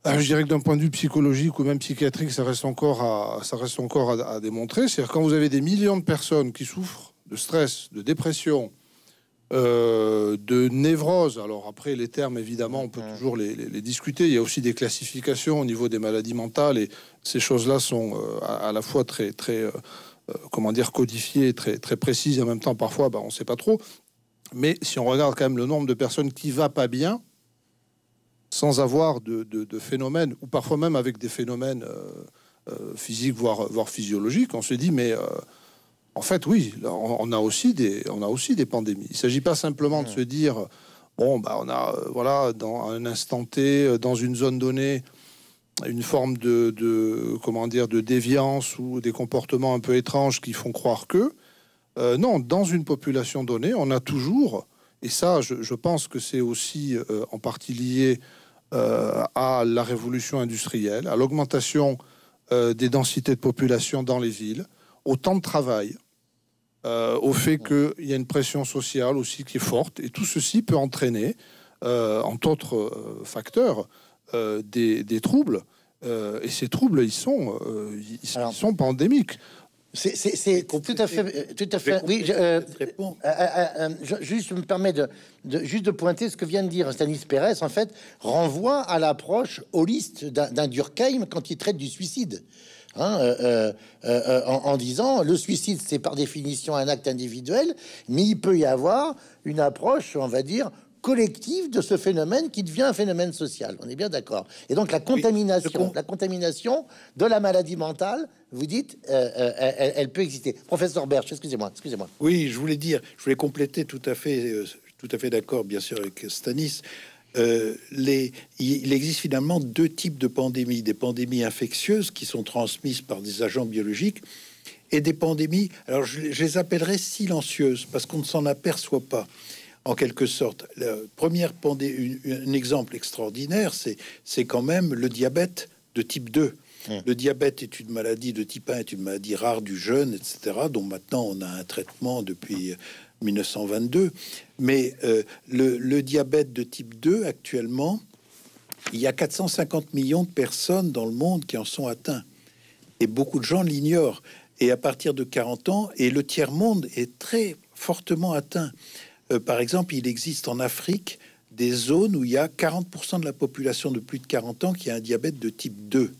Ah, je dirais que d'un point de vue psychologique ou même psychiatrique, ça reste encore à, ça reste encore à, à démontrer. C'est-à-dire quand vous avez des millions de personnes qui souffrent de stress, de dépression, euh, de névrose, alors après les termes évidemment on peut ouais. toujours les, les, les discuter, il y a aussi des classifications au niveau des maladies mentales et ces choses-là sont euh, à, à la fois très, très euh, comment dire, codifiées, très, très précises et en même temps parfois bah, on ne sait pas trop. Mais si on regarde quand même le nombre de personnes qui ne va pas bien, sans avoir de, de, de phénomènes, ou parfois même avec des phénomènes euh, euh, physiques, voire, voire physiologiques, on se dit, mais euh, en fait, oui, on, on, a aussi des, on a aussi des pandémies. Il ne s'agit pas simplement de se dire, bon, bah, on a, euh, voilà, dans un instant T, dans une zone donnée, une forme de, de, comment dire, de déviance ou des comportements un peu étranges qui font croire que... Euh, non, dans une population donnée, on a toujours... Et ça, je, je pense que c'est aussi euh, en partie lié euh, à la révolution industrielle, à l'augmentation euh, des densités de population dans les villes, au temps de travail, euh, au fait qu'il y a une pression sociale aussi qui est forte. Et tout ceci peut entraîner, euh, entre autres facteurs, euh, des, des troubles. Euh, et ces troubles, ils sont, euh, ils, Alors... ils sont pandémiques. C'est tout à fait, tout à fait. Oui, je, euh, euh, je, juste je me permets de, de juste de pointer ce que vient de dire Stanis Pérez. En fait, renvoie à l'approche holiste d'un Durkheim quand il traite du suicide, hein, euh, euh, euh, en, en disant le suicide c'est par définition un acte individuel, mais il peut y avoir une approche, on va dire, collective de ce phénomène qui devient un phénomène social. On est bien d'accord. Et donc la contamination, oui, la contamination de la maladie mentale, vous dites, euh, euh, elle, elle peut exister. Professeur Berche, excusez-moi, excusez-moi. Oui, je voulais dire, je voulais compléter tout à fait, euh, tout à fait d'accord, bien sûr, avec Stanis. Euh, les, il existe finalement deux types de pandémies, des pandémies infectieuses qui sont transmises par des agents biologiques et des pandémies. Alors je, je les appellerais silencieuses parce qu'on ne s'en aperçoit pas. En quelque sorte, la première pandémie, un exemple extraordinaire, c'est quand même le diabète de type deux. Mmh. Le diabète est une maladie de type un, est une maladie rare du jeune, et cetera, dont maintenant on a un traitement depuis mille neuf cent vingt-deux. Mais euh, le, le diabète de type deux, actuellement, il y a quatre cent cinquante millions de personnes dans le monde qui en sont atteintes. Et beaucoup de gens l'ignorent. Et à partir de quarante ans, et le tiers-monde est très fortement atteint. Euh, par exemple, il existe en Afrique des zones où il y a quarante pour cent de la population de plus de quarante ans qui a un diabète de type deux.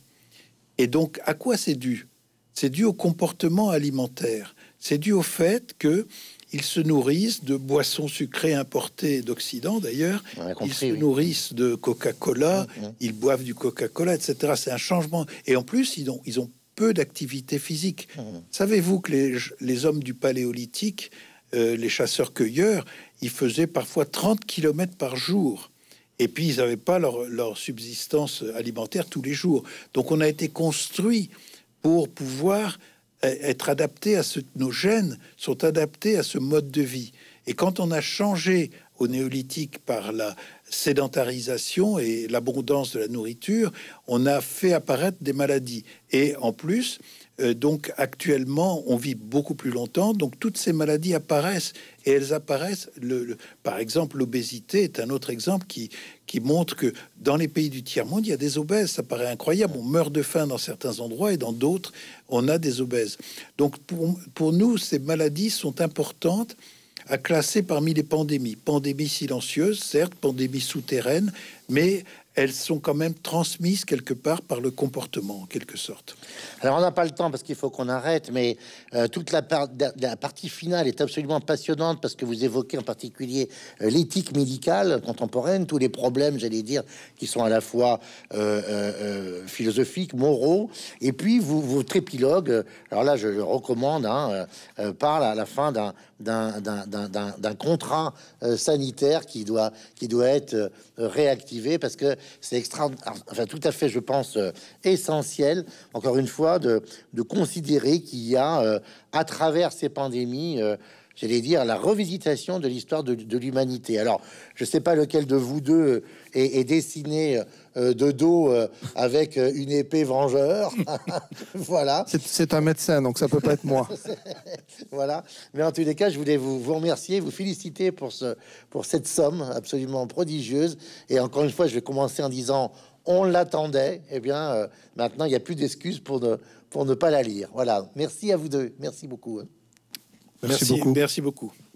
Et donc, à quoi c'est dû? C'est dû au comportement alimentaire. C'est dû au fait qu'ils se nourrissent de boissons sucrées importées d'Occident, d'ailleurs. Ils se oui. nourrissent de Coca-Cola, mmh, mmh. ils boivent du Coca-Cola, et cetera. C'est un changement. Et en plus, ils ont, ils ont peu d'activité physique. Mmh. Savez-vous que les, les hommes du Paléolithique... Euh, les chasseurs-cueilleurs, ils faisaient parfois trente kilomètres par jour. Et puis, ils n'avaient pas leur, leur subsistance alimentaire tous les jours. Donc, on a été construit pour pouvoir euh, être adapté à ce... Nos gènes sont adaptés à ce mode de vie. Et quand on a changé au néolithique par la sédentarisation et l'abondance de la nourriture, on a fait apparaître des maladies. Et en plus... Donc actuellement, on vit beaucoup plus longtemps, donc toutes ces maladies apparaissent et elles apparaissent. Le, le, par exemple, l'obésité est un autre exemple qui, qui montre que dans les pays du tiers-monde, il y a des obèses. Ça paraît incroyable, on meurt de faim dans certains endroits et dans d'autres, on a des obèses. Donc pour, pour nous, ces maladies sont importantes à classer parmi les pandémies. Pandémie silencieuse, certes, pandémie souterraine, mais... elles sont quand même transmises quelque part par le comportement, en quelque sorte. Alors, on n'a pas le temps parce qu'il faut qu'on arrête, mais euh, toute la, par la partie finale est absolument passionnante parce que vous évoquez en particulier euh, l'éthique médicale contemporaine, tous les problèmes, j'allais dire, qui sont à la fois euh, euh, philosophiques, moraux, et puis vous, votre épilogue, alors là, je le recommande, hein, euh, parle à la fin d'un d'un contrat euh, sanitaire qui doit, qui doit être euh, réactivé parce que c'est extra, enfin, tout à fait, je pense, euh, essentiel, encore une fois, de, de considérer qu'il y a, euh, à travers ces pandémies, euh, j'allais dire, la revisitation de l'histoire de, de l'humanité. Alors, je ne sais pas lequel de vous deux est, est dessiné euh, de dos euh, avec une épée vengeur. Voilà. C'est un médecin, donc ça peut pas être moi. Voilà. Mais en tous les cas, je voulais vous, vous remercier, vous féliciter pour, ce, pour cette somme absolument prodigieuse. Et encore une fois, je vais commencer en disant... on l'attendait, et eh bien euh, maintenant il n'y a plus d'excuses pour ne, pour ne pas la lire. Voilà, merci à vous deux, merci beaucoup. Merci, merci beaucoup. Merci beaucoup.